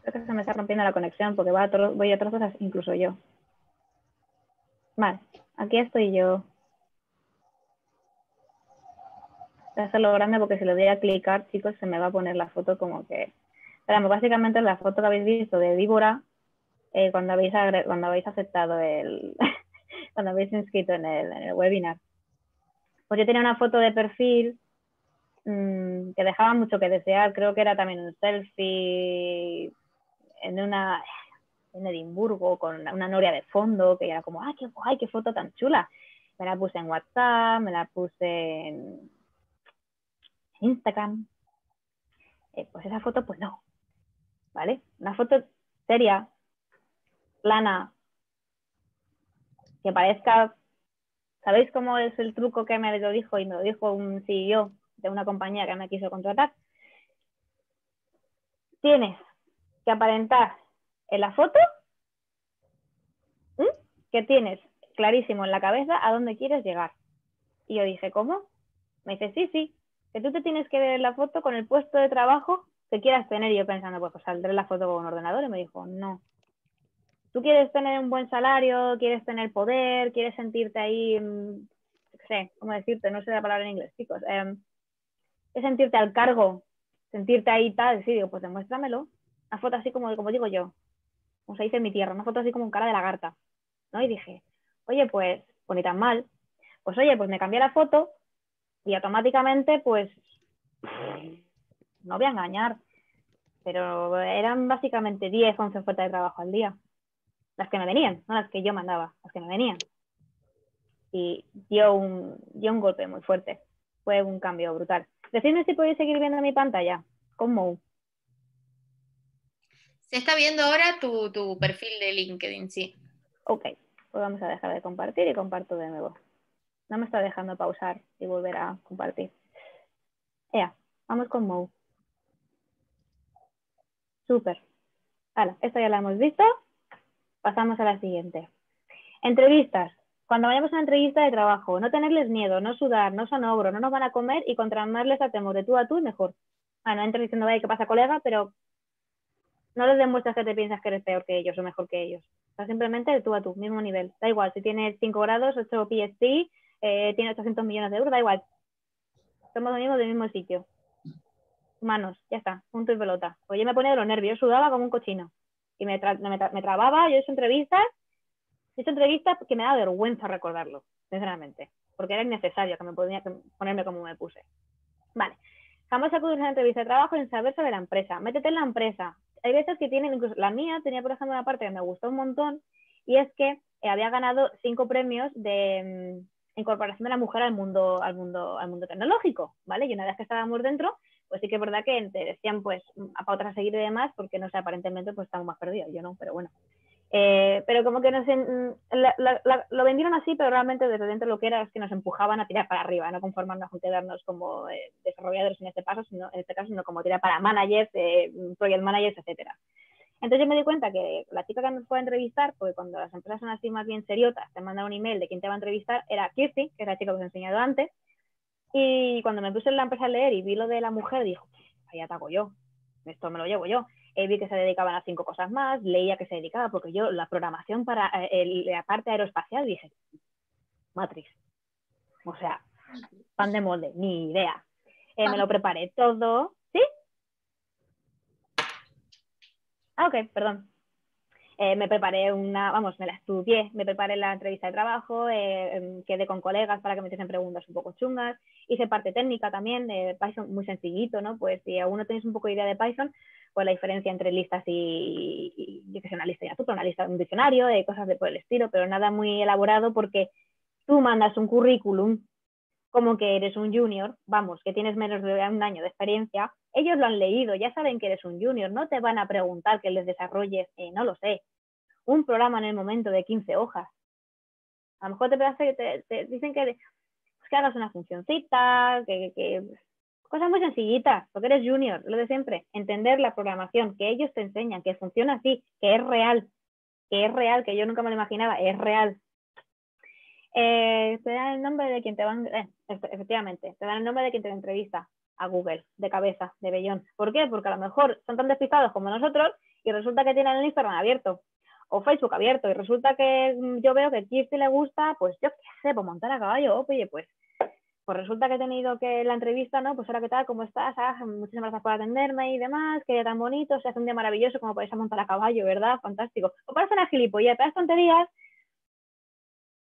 Creo que se me está rompiendo la conexión porque va a tro- voy a trozos incluso yo. Vale, aquí estoy yo. Voy a hacerlo grande porque si lo voy a clicar, chicos, se me va a poner la foto como que... Pero básicamente la foto que habéis visto de víbora eh, cuando, habéis agre- cuando habéis aceptado el... cuando habéis inscrito en el, en el webinar. Pues yo tenía una foto de perfil mmm, que dejaba mucho que desear. Creo que era también un selfie... en una en Edimburgo con una, una noria de fondo que era como, ¡ay, qué guay, qué foto tan chula! Me la puse en WhatsApp, me la puse en Instagram. Eh, pues esa foto, pues no. ¿Vale? Una foto seria, plana, que parezca ¿Sabéis cómo es el truco que me lo dijo? Y me lo dijo un C E O de una compañía que me quiso contratar. Tienes que aparentar en la foto ¿eh? que tienes clarísimo en la cabeza a dónde quieres llegar. Y yo dije, ¿cómo? Me dice, sí, sí, que tú te tienes que ver en la foto con el puesto de trabajo que quieras tener. Y yo pensando, pues, pues saldré la foto con un ordenador. Y me dijo, no. Tú quieres tener un buen salario, quieres tener poder, quieres sentirte ahí, no sé, ¿cómo decirte? No sé la palabra en inglés, chicos. Eh, es sentirte al cargo, sentirte ahí tal. Sí, digo, pues demuéstramelo. Una foto así como, como digo yo, como se dice en mi tierra, una foto así como un cara de lagarta, ¿no? Y dije, oye, pues, pues ni tan mal. Pues oye, pues me cambié la foto y automáticamente, pues, no voy a engañar, pero eran básicamente diez, once ofertas de trabajo al día. Las que me venían, no las que yo mandaba, las que me venían. Y dio un, dio un golpe muy fuerte. Fue un cambio brutal. Decidme si podéis seguir viendo mi pantalla. ¿Cómo? Se está viendo ahora tu, tu perfil de LinkedIn, sí. Ok, pues vamos a dejar de compartir y comparto de nuevo. No me está dejando pausar y volver a compartir. Ya, vamos con Mou. Súper. Hala, esta ya la hemos visto. Pasamos a la siguiente. Entrevistas. Cuando vayamos a una entrevista de trabajo, no tenerles miedo, no sudar, no son ogro, no nos van a comer y contra más les hacemos de tú a tú, mejor. Ah, no entres diciendo, vaya, ¿qué pasa, colega? Pero no les demuestras que te piensas que eres peor que ellos o mejor que ellos. O sea, simplemente de tú a tú, mismo nivel. Da igual, si tienes cinco grados, ocho P H D, eh, tienes ochocientos millones de euros, da igual. Somos amigos del mismo sitio. Humanos, ya está, punto y pelota. Oye, me ponía de los nervios, sudaba como un cochino. Y me, tra me, tra me trababa, yo he hecho entrevistas, he hecho entrevistas que me da vergüenza recordarlo, sinceramente, porque era innecesario que me podía ponerme como me puse. Vale, jamás acudir a una entrevista de trabajo sin saber sobre la empresa, métete en la empresa. Hay veces que tienen, incluso la mía tenía, por ejemplo, una parte que me gustó un montón, y es que había ganado cinco premios de mmm, incorporación de la mujer al mundo, al mundo, al mundo tecnológico, ¿vale? Y una vez que estábamos dentro, pues sí que es verdad que te decían, pues, a pautas a seguir y demás, porque, no sé, aparentemente, pues, estamos más perdidos. Yo no, pero bueno. Eh, pero como que nos en, la, la, la, lo vendieron así, pero realmente desde dentro lo que era es que nos empujaban a tirar para arriba, no conformarnos con quedarnos como eh, desarrolladores en este paso, sino, en este caso, sino como tirar para managers, eh, project managers, etcétera. Entonces yo me di cuenta que la chica que nos fue a entrevistar, porque cuando las empresas son así más bien seriotas, te mandan un email de quién te va a entrevistar, era Kirsty, que es la chica que os he enseñado antes. Y cuando me puse en la empresa a leer y vi lo de la mujer, dijo, ahí ataco yo, esto me lo llevo yo. Eh, vi que se dedicaban a cinco cosas más, leía que se dedicaba, porque yo la programación para eh, el, la parte aeroespacial, dije, Matrix. O sea, pan de molde, ni idea. Eh, me lo preparé todo, ¿sí? Ah, ok, perdón. Eh, me preparé una, vamos, me la estudié, me preparé la entrevista de trabajo, eh, quedé con colegas para que me hiciesen preguntas un poco chungas, hice parte técnica también, de Python muy sencillito, ¿no? Pues si aún no tenéis un poco de idea de Python, pues la diferencia entre listas y, y, y yo que sé, una lista de azúcar, una lista de un diccionario, de cosas de por el estilo, pero nada muy elaborado porque tú mandas un currículum como que eres un junior, vamos, que tienes menos de un año de experiencia, ellos lo han leído, ya saben que eres un junior, no te van a preguntar que les desarrolles, eh, no lo sé, un programa en el momento de quince hojas. A lo mejor te, te, te dicen que, pues, que hagas una funcioncita, que, que, cosas muy sencillitas, porque eres junior, lo de siempre, entender la programación, que ellos te enseñan, que funciona así, que es real, que es real, que yo nunca me lo imaginaba, es real. Eh, te dan el nombre de quien te van, eh, efectivamente, te dan el nombre de quien te entrevista a Google, de cabeza, de bellón. ¿Por qué? Porque a lo mejor son tan despistados como nosotros y resulta que tienen el Instagram abierto o Facebook abierto y resulta que yo veo que a Kirsty le gusta, pues yo qué sé, pues montar a caballo, oye, pues pues resulta que he tenido que la entrevista, ¿no? Pues ahora qué tal, cómo estás, ah, muchísimas gracias por atenderme y demás, qué día tan bonito, se hace un día maravilloso como podéis montar a caballo, ¿verdad? Fantástico. O parece una gilipollas, te das tonterías.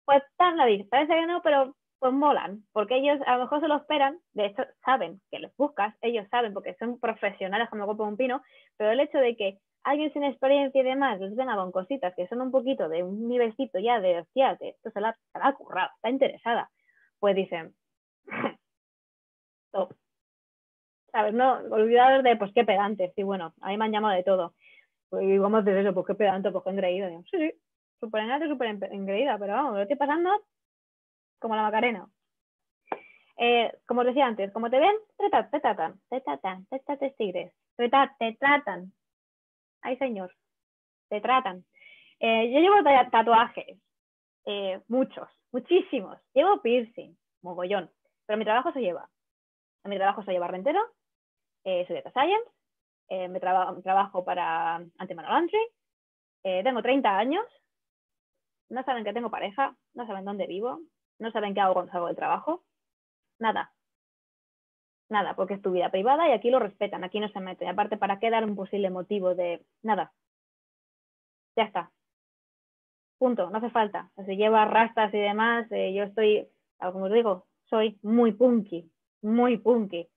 Pues tan la dices, parece que no, pero pues molan, porque ellos a lo mejor se lo esperan, de hecho saben que los buscas, ellos saben porque son profesionales como copo de un pino, pero el hecho de que alguien sin experiencia y demás les venga con cositas que son un poquito de un nivelcito ya de, hostia, esto se la, se la ha currado, está interesada, pues dicen, top, ¿sabes? No, olvidados de, pues qué pedantes, y bueno, a mí me han llamado de todo, pues, y vamos a hacer eso, pues qué pedante, pues qué engreído, y, sí, sí. Súper engrada, súper engreída, pero vamos, me lo estoy pasando como la Macarena. Eh, como os decía antes, como te ven, te tratan, te tratan, te tratan, te tigres, te tratan. Ay, señor, te tratan. Eh, yo llevo tatuajes, eh, muchos, muchísimos. Llevo piercing, mogollón, pero mi trabajo se lleva. A mi trabajo soy Eva Rentero, eh, soy Data Science, eh, me traba, trabajo para Antemano Laundry, eh, tengo treinta años, no saben que tengo pareja, no saben dónde vivo, no saben qué hago cuando salgo del trabajo, nada, nada, porque es tu vida privada y aquí lo respetan, aquí no se meten. Aparte, ¿para qué dar un posible motivo de nada? Ya está, punto, no hace falta. Se lleva rastas y demás, eh, yo estoy, como os digo, soy muy punky. Muy punky,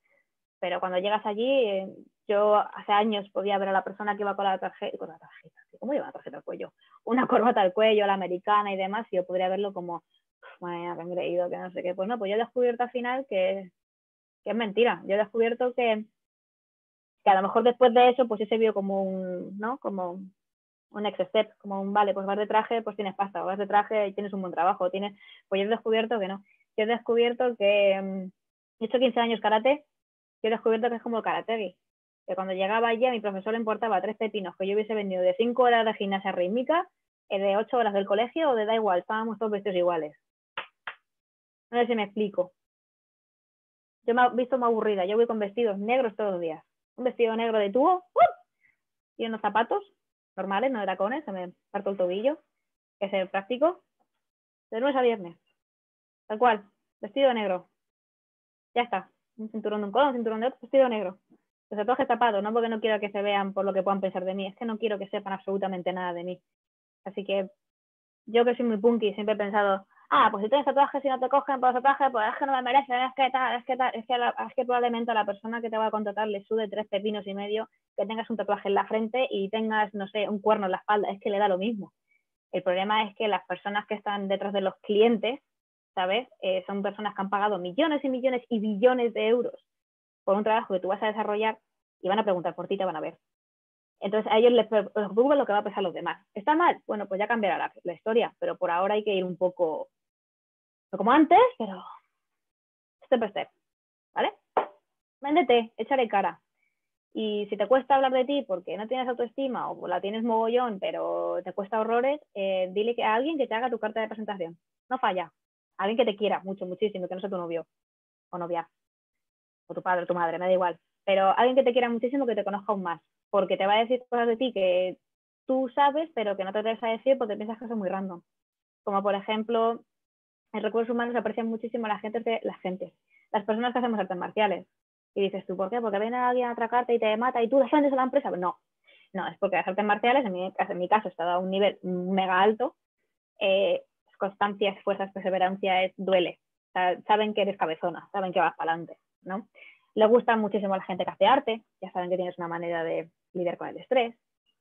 pero cuando llegas allí, eh, yo hace años podía ver a la persona que iba con la tarjeta, con la tarjeta, ¿cómo lleva la tarjeta al cuello? Una corbata al cuello, la americana y demás, y yo podría verlo como, madre mía, que engreído, que no sé qué. Pues no, pues yo he descubierto al final que, que es mentira, yo he descubierto que, que a lo mejor después de eso, pues yo se vio como un, ¿no? Como un next step, como un, vale, pues vas de traje, pues tienes pasta, vas de traje y tienes un buen trabajo, tienes, pues yo he descubierto que no, yo he descubierto que... He hecho quince años karate, yo he descubierto que es como el karategi. Que cuando llegaba allí a mi profesor le importaba tres pepinos que yo hubiese venido de cinco horas de gimnasia rítmica, de ocho horas del colegio o de da igual, estábamos todos vestidos iguales. No sé si me explico. Yo me he visto más aburrida, yo voy con vestidos negros todos los días. Un vestido negro de tubo, ¡uh! Y unos zapatos normales, no de tacones, se me parto el tobillo, que es el práctico, de lunes a viernes. Tal cual, vestido negro. Ya está, un cinturón de un color, un cinturón de otro, vestido negro. Los tatuajes tapados, no porque no quiero que se vean por lo que puedan pensar de mí, es que no quiero que sepan absolutamente nada de mí. Así que yo que soy muy punky, siempre he pensado, ah, pues si tienes tatuajes y no te cogen por los tatuajes, pues es que no me merecen, es que tal, es que tal, es que, la, es que probablemente a la persona que te va a contratar le sude tres pepinos y medio que tengas un tatuaje en la frente y tengas, no sé, un cuerno en la espalda, es que le da lo mismo. El problema es que las personas que están detrás de los clientes, ¿sabes? Eh, son personas que han pagado millones y millones y billones de euros por un trabajo que tú vas a desarrollar y van a preguntar por ti, te van a ver. Entonces a ellos les preocupa lo que va a pensar los demás. ¿Está mal? Bueno, pues ya cambiará la, la historia, pero por ahora hay que ir un poco no como antes, pero step by step, ¿vale? Véndete, échale cara. Y si te cuesta hablar de ti porque no tienes autoestima o la tienes mogollón, pero te cuesta horrores, eh, dile que a alguien que te haga tu carta de presentación. No falla. Alguien que te quiera mucho, muchísimo, que no sea tu novio o novia, o tu padre o tu madre, me da igual. Pero alguien que te quiera muchísimo, que te conozca aún más. Porque te va a decir cosas de ti que tú sabes, pero que no te atreves a decir porque piensas que son muy random. Como por ejemplo, en recursos humanos aprecian muchísimo la gente, de, la gente, las personas que hacemos artes marciales. Y dices tú, ¿por qué? Porque viene alguien a atracarte y te mata y tú defiendes a la empresa. No, no, es porque las artes marciales, en mi, en mi caso, está a un nivel mega alto. Eh, constancia, esfuerzos, perseverancia, es, duele. O sea, saben que eres cabezona, saben que vas para adelante, ¿no? Les gusta muchísimo a la gente que hace arte, ya saben que tienes una manera de lidiar con el estrés,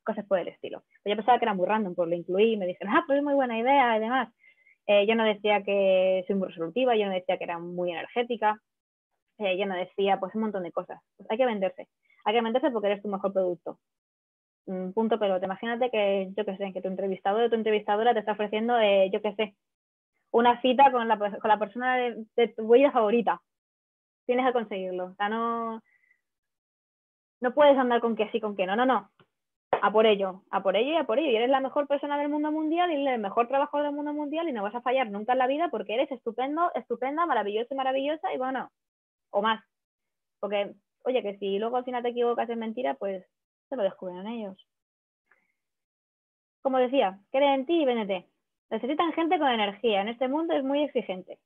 cosas por el estilo. Pero yo pensaba que era muy random, pues lo incluí y me dijeron, ah, pues es muy buena idea y demás. Eh, yo no decía que soy muy resolutiva, yo no decía que era muy energética, eh, yo no decía, pues un montón de cosas. Pues hay que venderse, hay que venderse porque eres tu mejor producto. Punto pelota. Imagínate que, yo qué sé, que tu entrevistador o tu entrevistadora te está ofreciendo, eh, yo qué sé, una cita con la, con la persona de, de tu huella favorita. Tienes que conseguirlo. O sea, no, no puedes andar con que sí, con que no. No, no. A por ello. A por ello y a por ello. Y eres la mejor persona del mundo mundial y el mejor trabajador del mundo mundial y no vas a fallar nunca en la vida porque eres estupendo, estupenda, maravilloso y maravillosa y bueno, o más. Porque, oye, que si luego al final te equivocas es mentira, pues se lo descubren ellos. Como decía, cree en ti y véndete. Necesitan gente con energía. En este mundo es muy exigente.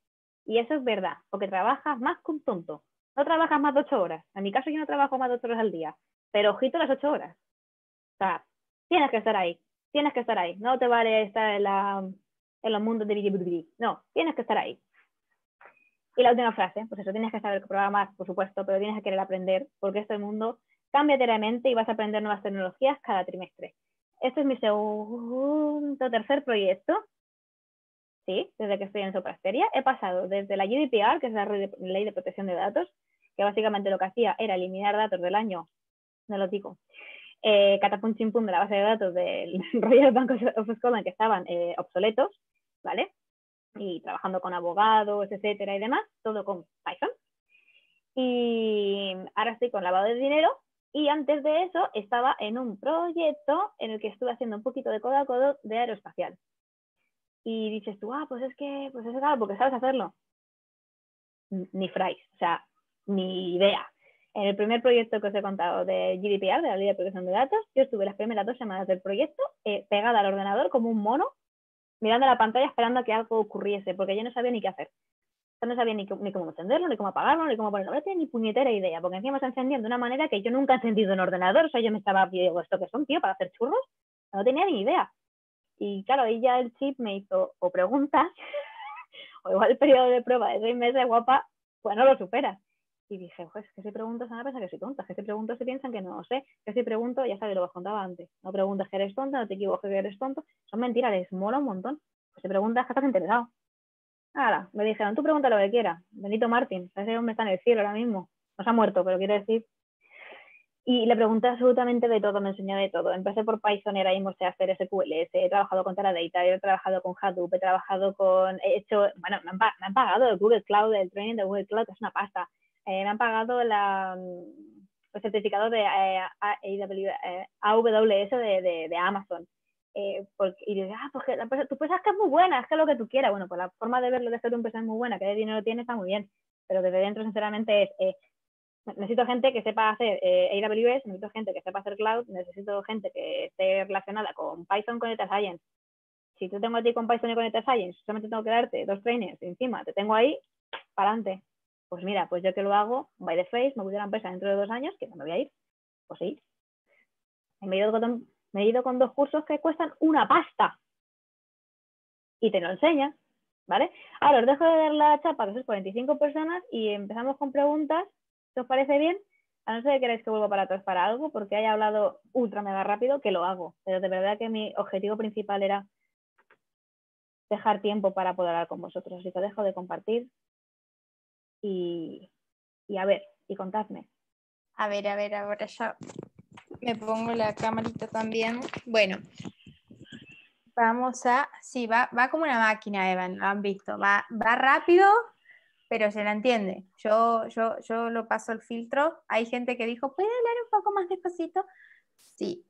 Y eso es verdad, porque trabajas más que un tonto. No trabajas más de ocho horas. En mi caso yo no trabajo más de ocho horas al día. Pero ojito las ocho horas. O sea, tienes que estar ahí. Tienes que estar ahí. No te vale estar en, la, en los mundos de bilibili. No, tienes que estar ahí. Y la última frase, pues eso, tienes que saber programar, por supuesto, pero tienes que querer aprender, porque este mundo cambia diariamente y vas a aprender nuevas tecnologías cada trimestre. Este es mi segundo, tercer proyecto. Sí, desde que estoy en Sopra Steria. He pasado desde la G D P R, que es la Ley de Protección de Datos, que básicamente lo que hacía era eliminar datos del año, no lo digo, eh, catapum chimpum de la base de datos del Royal Bank of Scotland, que estaban eh, obsoletos, ¿vale? y trabajando con abogados, etcétera y demás, todo con Python. Y ahora estoy con lavado de dinero, y antes de eso estaba en un proyecto en el que estuve haciendo un poquito de codo a codo de aeroespacial. Y dices tú, ah, pues es que, pues es claro, porque sabes hacerlo. Ni frais, o sea, ni idea. En el primer proyecto que os he contado de G D P R, de la Ley de Protección de Datos, yo estuve las primeras dos semanas del proyecto eh, pegada al ordenador como un mono, mirando la pantalla esperando a que algo ocurriese, porque yo no sabía ni qué hacer. Yo no sabía ni, que, ni cómo encenderlo, ni cómo apagarlo, ni cómo ponerlo. No tenía ni puñetera idea, porque encima se encendían de una manera que yo nunca he encendido un ordenador. O sea, yo me estaba, yo digo, ¿esto qué son, tío, para hacer churros? No tenía ni idea. Y claro, ahí ya el chip me hizo o preguntas, o igual el periodo de prueba de seis meses, guapa, pues no lo superas. Y dije, pues, que si pregunto se van a pensar que soy tonta, que si pregunto se piensan que no lo sé, que si pregunto, ya sabes lo que os contaba antes, no preguntas que eres tonta, no te equivoques que eres tonto, son mentiras, les mola un montón, que si preguntas que estás interesado. Ahora, me dijeron, tú pregunta lo que quieras, Benito Martín, ese hombre está en el cielo ahora mismo, no se ha muerto, pero quiero decir. Y le pregunté absolutamente de todo, me enseñó de todo. Empecé por Python, era mismo, sé hacer S Q L, he trabajado con Teradata, he trabajado con Hadoop, he trabajado con, he hecho, bueno, me han, me han pagado el Google Cloud, el training de Google Cloud, que es una pasta. Eh, me han pagado la, el certificado de eh, A W S de, de, de Amazon. Eh, porque, y dices, ah, pues la empresa, tú piensas que es muy buena, es que es lo que tú quieras. Bueno, pues la forma de verlo de hacer tu empresa es muy buena, que de dinero tiene está muy bien. Pero desde dentro, sinceramente, es eh, necesito gente que sepa hacer eh, A W S, necesito gente que sepa hacer cloud, necesito gente que esté relacionada con Python, con Data Science. Si tú tengo a ti con Python y con Data Science, solamente tengo que darte dos trainers encima, te tengo ahí, para adelante. Pues mira, pues yo que lo hago, by the face, me voy a la empresa dentro de dos años, que no me voy a ir. Pues sí. Me he ido con, me he ido con dos cursos que cuestan una pasta. Y te lo enseñan, ¿vale? Ahora os dejo de dar la chapa, que sois cuarenta y cinco personas, y empezamos con preguntas. ¿Os parece bien? A no ser que queráis que vuelva para atrás para algo, porque haya hablado ultra mega rápido, que lo hago. Pero de verdad que mi objetivo principal era dejar tiempo para poder hablar con vosotros. Así que dejo de compartir. Y, y a ver, y contadme. A ver, a ver, ahora ya me pongo la camarita también. Bueno, vamos a... Sí, va, va como una máquina, Evan, lo han visto. Va, va rápido, pero se la entiende. Yo, yo, yo lo paso el filtro. Hay gente que dijo, ¿puede hablar un poco más despacito? Sí.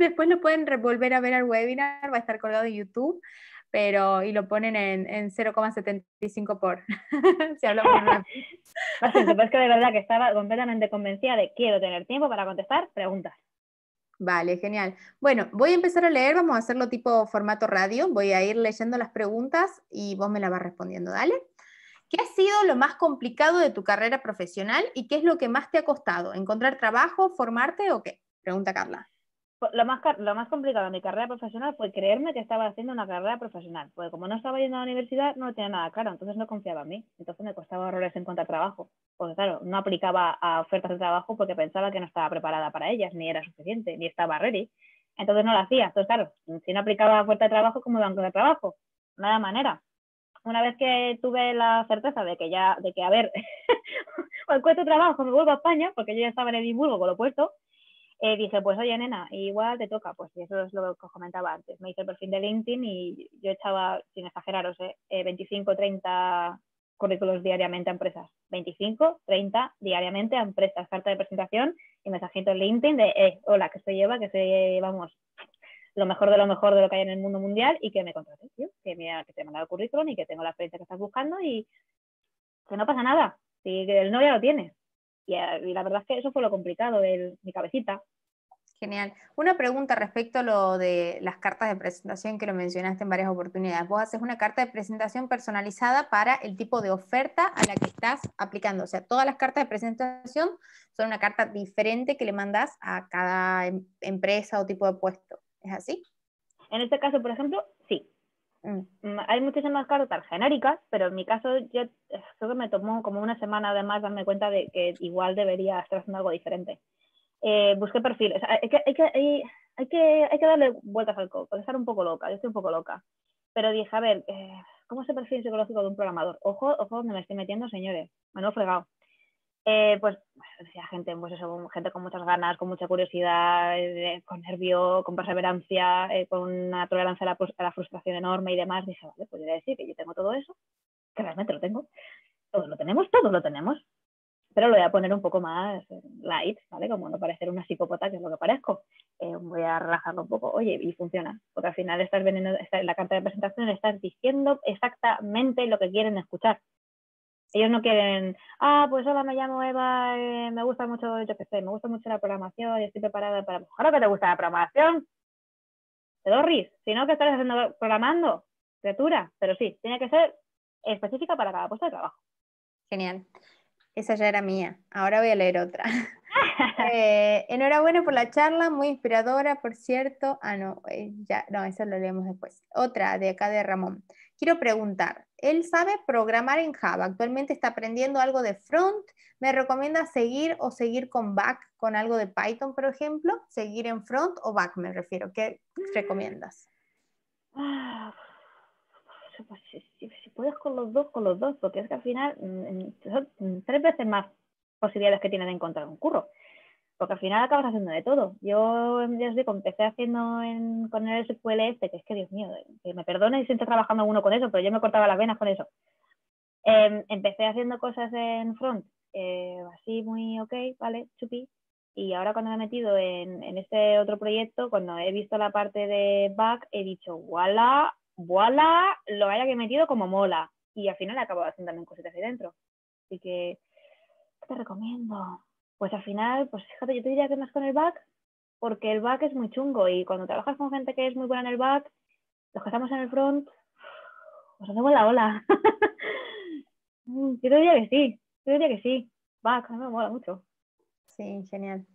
Después lo pueden volver a ver al webinar, va a estar colgado en YouTube. Pero, y lo ponen en, en cero coma setenta y cinco por. Se habló por una... Bastante, pero es que de verdad que estaba completamente convencida de quiero tener tiempo para contestar preguntas. Vale, genial. Bueno, voy a empezar a leer, vamos a hacerlo tipo formato radio, voy a ir leyendo las preguntas y vos me las vas respondiendo, ¿dale? ¿Qué ha sido lo más complicado de tu carrera profesional y qué es lo que más te ha costado? ¿Encontrar trabajo, formarte o qué? Pregunta Carla. Lo más, lo más complicado de mi carrera profesional fue creerme que estaba haciendo una carrera profesional, porque como no estaba yendo a la universidad no tenía nada claro, entonces no confiaba en mí, entonces me costaba horrores encontrar trabajo, porque claro, no aplicaba a ofertas de trabajo porque pensaba que no estaba preparada para ellas, ni era suficiente, ni estaba ready, entonces no lo hacía, entonces claro, si no aplicaba a oferta de trabajo, ¿cómo iba a encontrar trabajo? No había manera. Una vez que tuve la certeza de que ya, de que a ver, o encuentro trabajo, me vuelvo a España, porque yo ya estaba en Edimburgo con lo puesto. Eh, dije, pues oye nena, igual te toca, pues y eso es lo que os comentaba antes, me hice el perfil de LinkedIn y yo echaba, sin exageraros, eh, eh, veinticinco, treinta currículos diariamente a empresas, veinticinco, treinta diariamente a empresas, carta de presentación y mensajito en LinkedIn de, eh, hola, que soy Eva, que soy, eh, vamos, lo mejor de lo mejor de lo que hay en el mundo mundial y que me contrates, tío, que, me, que te he mandado el currículum y que tengo la experiencia que estás buscando y que no pasa nada, si el no ya lo tienes. Y la verdad es que eso fue lo complicado de mi cabecita. Genial. Una pregunta respecto a lo de las cartas de presentación que lo mencionaste en varias oportunidades. Vos haces una carta de presentación personalizada para el tipo de oferta a la que estás aplicando. O sea, todas las cartas de presentación son una carta diferente que le mandás a cada empresa o tipo de puesto. ¿Es así? En este caso, por ejemplo, sí. Hay muchísimas cartas genéricas, pero en mi caso yo creo que me tomó como una semana además darme cuenta de que igual debería estar haciendo algo diferente. Eh, busqué perfiles, hay que, hay, que, hay, hay, que, hay que darle vueltas al coco, estar un poco loca, yo estoy un poco loca, pero dije, a ver, eh, ¿cómo es el perfil psicológico de un programador? Ojo, ojo, me estoy metiendo, señores, me lo he fregado. Eh, pues gente, pues eso, gente con muchas ganas, con mucha curiosidad, eh, con nervio, con perseverancia, eh, con una tolerancia a la, a la frustración enorme y demás. Dije, vale, pues yo voy a decir que yo tengo todo eso, que realmente lo tengo. Todos lo tenemos, todos lo tenemos. Pero lo voy a poner un poco más light, ¿vale? Como no parecer una psicópata, que es lo que parezco. Eh, voy a relajarlo un poco. Oye, y funciona. Porque al final estás vendiendo, está, en la carta de presentación estás diciendo exactamente lo que quieren escuchar. Ellos no quieren, ah, pues hola, me llamo Eva, eh, me gusta mucho, yo qué sé, me gusta mucho la programación, yo estoy preparada para... Claro que te gusta la programación, te lo ríes, si no, ¿qué estás haciendo programando? Criatura, pero sí, tiene que ser específica para cada puesto de trabajo. Genial, esa ya era mía, ahora voy a leer otra. eh, enhorabuena por la charla, muy inspiradora, por cierto. Ah, no, eh, ya, no, eso lo leemos después. Otra de acá de Ramón. Quiero preguntar, él sabe programar en Java, actualmente está aprendiendo algo de front, ¿me recomienda seguir o seguir con back, con algo de Python, por ejemplo? ¿Seguir en front o back, me refiero? ¿Qué recomiendas? Ah, pues, si, si, si puedes con los dos, con los dos, porque es que al final son tres veces más posibilidades que tienes de encontrar un curro. Porque al final acabas haciendo de todo. Yo, ya os digo, empecé haciendo en, con el S Q L este, que es que, Dios mío, que me perdone si estoy trabajando uno con eso, pero yo me cortaba las venas con eso. Eh, empecé haciendo cosas en front, eh, así muy ok, vale, chupi. Y ahora cuando me he metido en, en este otro proyecto, cuando he visto la parte de back, he dicho, ¡wala! ¡Wala! Lo haya que metido como mola. Y al final acabo haciendo también cositas ahí dentro. Así que, ¿qué te recomiendo? Pues al final, pues fíjate, yo te diría que más con el back, porque el back es muy chungo y cuando trabajas con gente que es muy buena en el back, los que estamos en el front, pues hacemos la ola. Yo te diría que sí, yo diría que sí. Back, a mí me mola mucho. Sí, genial.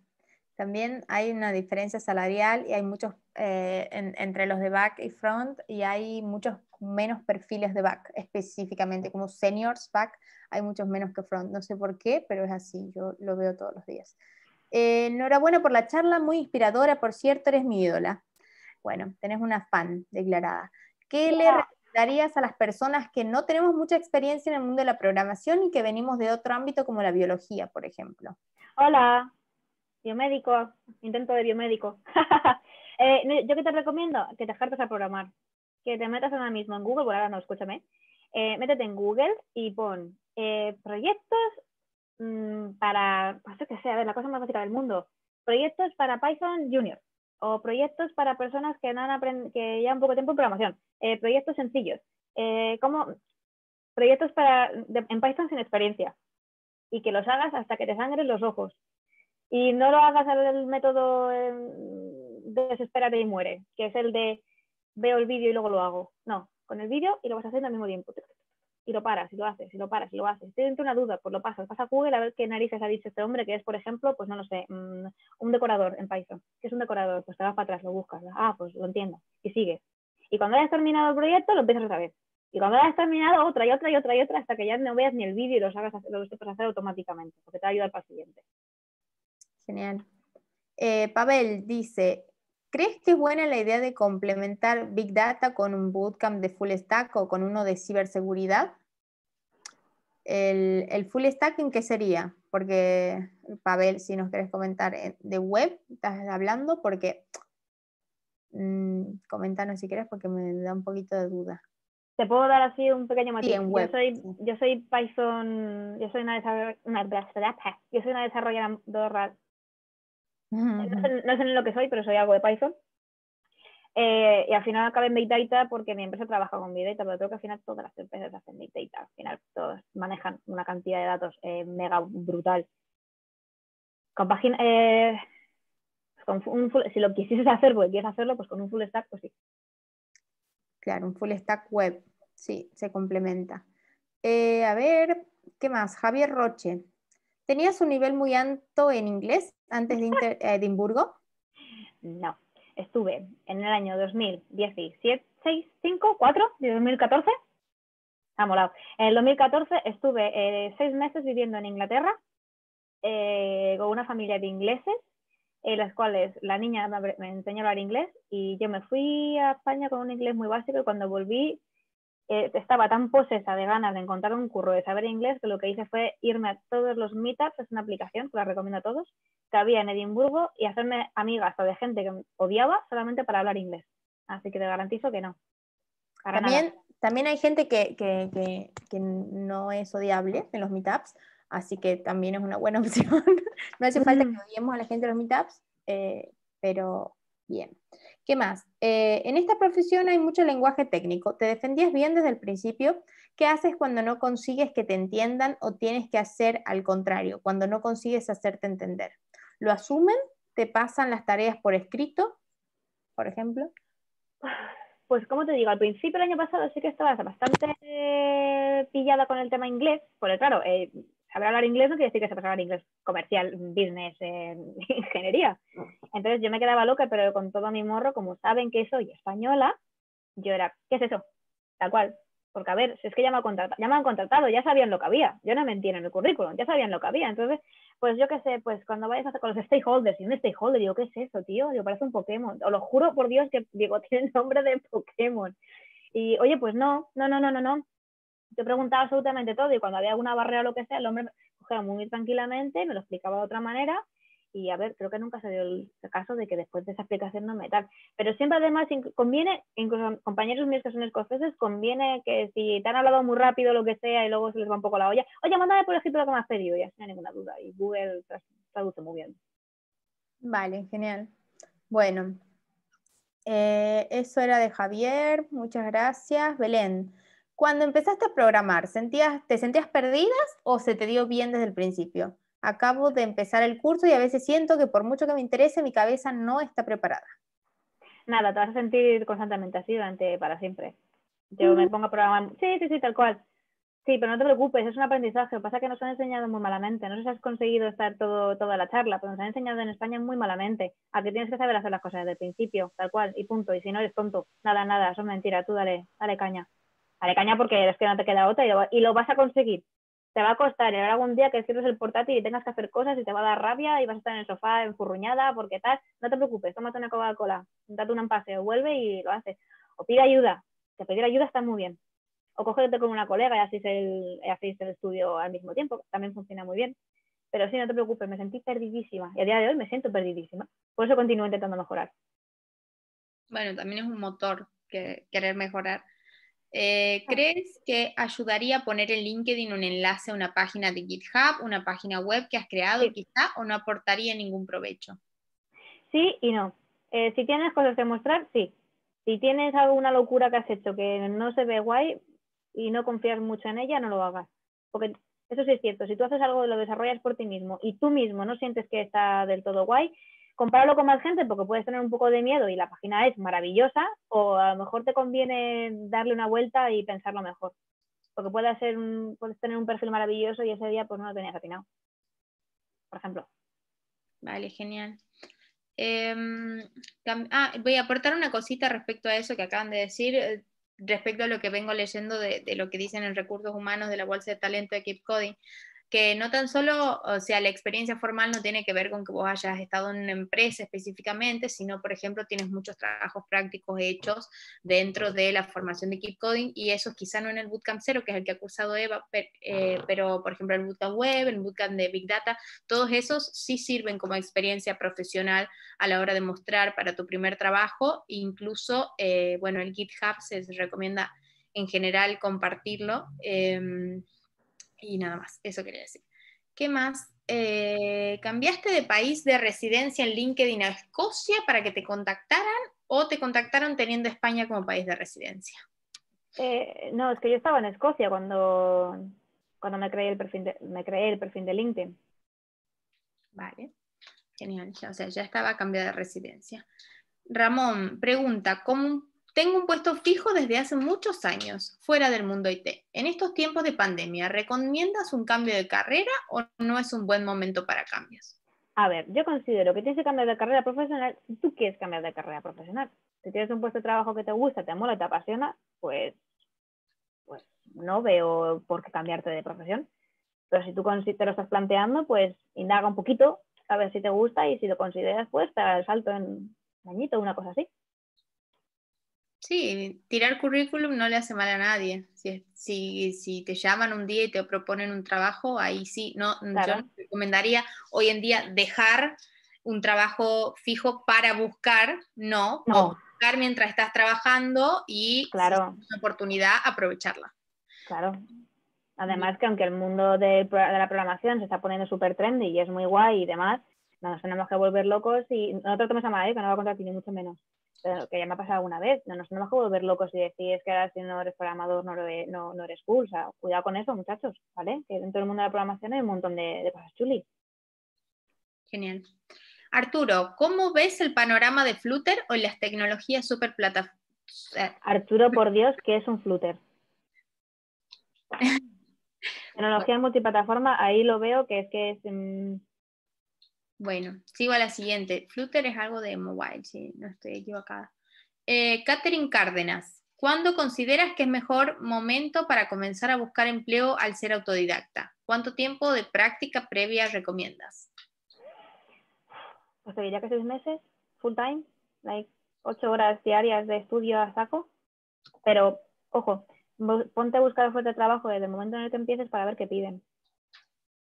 También hay una diferencia salarial y hay muchos, eh, en, entre los de back y front, y hay muchos menos perfiles de back específicamente, como seniors back, hay muchos menos que front, no sé por qué, pero es así, yo lo veo todos los días. Eh, enhorabuena por la charla, muy inspiradora, por cierto, eres mi ídola. Bueno, tenés una fan declarada. ¿Qué yeah. le recomendarías a las personas que no tenemos mucha experiencia en el mundo de la programación y que venimos de otro ámbito como la biología, por ejemplo? Hola, biomédico, intento de biomédico. eh, ¿Yo qué te recomiendo? Que te dejartes a programar. Que te metas ahora mismo en Google, bueno, ahora no, escúchame, eh, métete en Google y pon eh, proyectos mmm, para, pues yo qué sé, a ver, la cosa más básica del mundo, proyectos para Python Junior, o proyectos para personas que, no han que llevan poco tiempo en programación, eh, proyectos sencillos, eh, como proyectos para, de, en Python sin experiencia, y que los hagas hasta que te sangren los ojos. Y no lo hagas al método eh, desespérate y muere, que es el de veo el vídeo y luego lo hago. No, con el vídeo y lo vas haciendo al mismo tiempo. Y lo paras, y lo haces, y lo paras, y lo haces. Tienes una duda, pues lo pasas. Vas a Google a ver qué narices ha dicho este hombre, que es, por ejemplo, pues no lo sé, un decorador en Python. ¿Qué es un decorador? Pues te vas para atrás, lo buscas. Ah, pues lo entiendo. Y sigues. Y cuando hayas terminado el proyecto, lo empiezas otra vez. Y cuando hayas terminado, otra y otra y otra y otra, hasta que ya no veas ni el vídeo y los hagas, lo sepas hacer automáticamente, porque te va a ayudar para el siguiente. Genial. Eh, Pavel dice... ¿Crees que es buena la idea de complementar Big Data con un bootcamp de Full Stack o con uno de ciberseguridad? ¿El, el Full Stack en qué sería? Porque, Pavel, si nos querés comentar, de web estás hablando, porque... Mmm, comentanos si quieres, porque me da un poquito de duda. Te puedo dar así un pequeño matiz. Sí, en web. Yo soy, sí. yo soy Python... Yo soy una desarrolladora... Yo soy una desarrolladora... No sé, no sé en lo que soy, pero soy algo de Python. Eh, y al final acabé en Big Data porque mi empresa trabaja con Big Data, pero creo que al final todas las empresas hacen Big Data. Al final todos manejan una cantidad de datos eh, mega brutal. Con página, eh, con un full, si lo quisieses hacer, porque quieres hacerlo, pues con un full stack, pues sí. Claro, un full stack web. Sí, se complementa. Eh, a ver, ¿qué más? Javier Roche. ¿Tenías un nivel muy alto en inglés antes de Edimburgo? No, estuve en el año dos mil diecisiete, seis, cinco, cuatro, de dos mil catorce. Ah, molado. En el dos mil catorce estuve eh, seis meses viviendo en Inglaterra eh, con una familia de ingleses, en eh, las cuales la niña me enseñó a hablar inglés y yo me fui a España con un inglés muy básico y cuando volví eh, estaba tan posesa de ganas de encontrar un curro, de saber inglés, que lo que hice fue irme a todos los Meetups, es una aplicación que la recomiendo a todos, que había en Edimburgo, y hacerme amiga hasta de gente que odiaba solamente para hablar inglés. Así que te garantizo que no. También, también hay gente que, que, que, que no es odiable en los Meetups, así que también es una buena opción. No hace falta que odiemos a la gente en los Meetups, eh, pero bien. ¿Qué más? Eh, en esta profesión hay mucho lenguaje técnico. ¿Te defendías bien desde el principio? ¿Qué haces cuando no consigues que te entiendan o tienes que hacer al contrario, cuando no consigues hacerte entender? ¿Lo asumen? ¿Te pasan las tareas por escrito, por ejemplo? Pues como te digo, al principio del año pasado sí que estaba bastante eh, pillada con el tema inglés, porque claro, eh, saber hablar inglés no quiere decir que sepas hablar inglés comercial, business, eh, ingeniería. Entonces yo me quedaba loca, pero con todo mi morro, como saben que soy española, yo era, ¿qué es eso? Tal cual, porque a ver, si es que ya me, ya me han contratado, ya sabían lo que había, yo no mentí en el currículum, ya sabían lo que había. Entonces, pues yo qué sé, pues cuando vayas a hacer con los stakeholders, y un stakeholder, digo, ¿qué es eso, tío? Digo, parece un Pokémon, os lo juro por Dios que, digo, tiene nombre de Pokémon. Y oye, pues no, no, no, no, no, no. Yo preguntaba absolutamente todo, y cuando había alguna barrera o lo que sea, el hombre cogía muy tranquilamente, me lo explicaba de otra manera, y a ver, creo que nunca se dio el caso de que después de esa explicación no me tal. Pero siempre además conviene, incluso compañeros míos que son escoceses, conviene que si te han hablado muy rápido o lo que sea y luego se les va un poco la olla, oye, mándame por escrito lo que me has pedido, ya sin ninguna duda, y Google traduce muy bien. Vale, genial. Bueno, eh, eso era de Javier, muchas gracias. Belén, cuando empezaste a programar, ¿sentías, ¿te sentías perdidas o se te dio bien desde el principio? Acabo de empezar el curso y a veces siento que por mucho que me interese, mi cabeza no está preparada. Nada, te vas a sentir constantemente así durante, para siempre. Yo mm. me pongo a programar, sí, sí, sí, tal cual. Sí, pero no te preocupes, es un aprendizaje. Lo que pasa es que nos han enseñado muy malamente. No sé si has conseguido estar todo, toda la charla, pero nos han enseñado en España muy malamente a que tienes que saber hacer las cosas desde el principio, tal cual, y punto. Y si no eres tonto, nada, nada, eso es mentira. Tú dale, dale caña. Dale caña porque es que no te queda otra y lo, y lo vas a conseguir. Te va a costar, y habrá algún día que cierres el portátil y tengas que hacer cosas y te va a dar rabia y vas a estar en el sofá enfurruñada porque tal. No te preocupes, tómate una Coca-Cola, date un paseo, vuelve y lo haces. O pide ayuda, que pedir ayuda está muy bien. O cógete con una colega y hacéis el, hacéis el estudio al mismo tiempo, también funciona muy bien. Pero sí, no te preocupes, me sentí perdidísima y a día de hoy me siento perdidísima. Por eso continúo intentando mejorar. Bueno, también es un motor que querer mejorar. Eh, ¿Crees que ayudaría poner en LinkedIn un enlace a una página de GitHub, una página web que has creado, sí, quizá, o no aportaría ningún provecho? Sí y no. Eh, si tienes cosas que mostrar, sí. Si tienes alguna locura que has hecho que no se ve guay y no confías mucho en ella, no lo hagas. Porque eso sí es cierto. Si tú haces algo, lo desarrollas por ti mismo y tú mismo no sientes que está del todo guay, compáralo con más gente porque puedes tener un poco de miedo y la página es maravillosa, o a lo mejor te conviene darle una vuelta y pensarlo mejor. Porque puede ser un, puedes tener un perfil maravilloso y ese día pues no lo tenías atinado. Por ejemplo. Vale, genial. Eh, ah, voy a aportar una cosita respecto a eso que acaban de decir, eh, respecto a lo que vengo leyendo de, de lo que dicen en Recursos Humanos de la Bolsa de Talento de KeepCoding. Que no tan solo, o sea, la experiencia formal no tiene que ver con que vos hayas estado en una empresa específicamente, sino, por ejemplo, tienes muchos trabajos prácticos hechos dentro de la formación de KeepCoding, y eso quizá no en el Bootcamp Cero, que es el que ha cursado Eva, pero, eh, pero, por ejemplo, el Bootcamp Web, el Bootcamp de Big Data, todos esos sí sirven como experiencia profesional a la hora de mostrar para tu primer trabajo. Incluso, eh, bueno, el GitHub se recomienda en general compartirlo, eh, y nada más, eso quería decir. ¿Qué más? Eh, ¿Cambiaste de país de residencia en LinkedIn a Escocia para que te contactaran o te contactaron teniendo España como país de residencia? Eh, no, es que yo estaba en Escocia cuando, cuando me creé el perfil de, me creé el perfil de LinkedIn. Vale, genial. O sea, ya estaba cambiada de residencia. Ramón pregunta, ¿cómo... Tengo un puesto fijo desde hace muchos años, fuera del mundo I T. En estos tiempos de pandemia, ¿recomiendas un cambio de carrera o no es un buen momento para cambios? A ver, yo considero que tienes que cambiar de carrera profesional si tú quieres cambiar de carrera profesional. Si tienes un puesto de trabajo que te gusta, te mola, te apasiona, pues, pues no veo por qué cambiarte de profesión. Pero si tú te lo estás planteando, pues indaga un poquito, a ver si te gusta y si lo consideras, pues te da el salto en un añito o una cosa así. Sí, tirar currículum no le hace mal a nadie. Si, si, si te llaman un día y te proponen un trabajo, ahí sí. No, claro. Yo no recomendaría hoy en día dejar un trabajo fijo para buscar, no. no. Buscar mientras estás trabajando y claro. si es una oportunidad, aprovecharla. Claro. Además que aunque el mundo de, de la programación se está poniendo súper trendy y es muy guay y demás, nos tenemos que volver locos y no tratemos a mal, ¿eh? Que no va contra ti ni mucho menos. Pero que ya me ha pasado alguna vez, no nos tenemos que volver locos y decir es que ahora si no eres programador no, eres, no, no eres cool, o sea, cuidado con eso muchachos, ¿vale? Que dentro del mundo de la programación hay un montón de, de cosas chulis. Genial. Arturo, ¿cómo ves el panorama de Flutter o las tecnologías super plataformas? Arturo, por Dios, ¿qué es un Flutter? Tecnología multiplataforma, ahí lo veo que es que es... Mmm... Bueno, sigo a la siguiente. Flutter es algo de mobile, si no estoy equivocada. Eh, Catherine Cárdenas, ¿cuándo consideras que es mejor momento para comenzar a buscar empleo al ser autodidacta? ¿Cuánto tiempo de práctica previa recomiendas? Pues te diría que seis meses, full time, like ocho horas diarias de estudio a saco. Pero, ojo, ponte a buscar oferta de trabajo desde el momento en el que empieces para ver qué piden.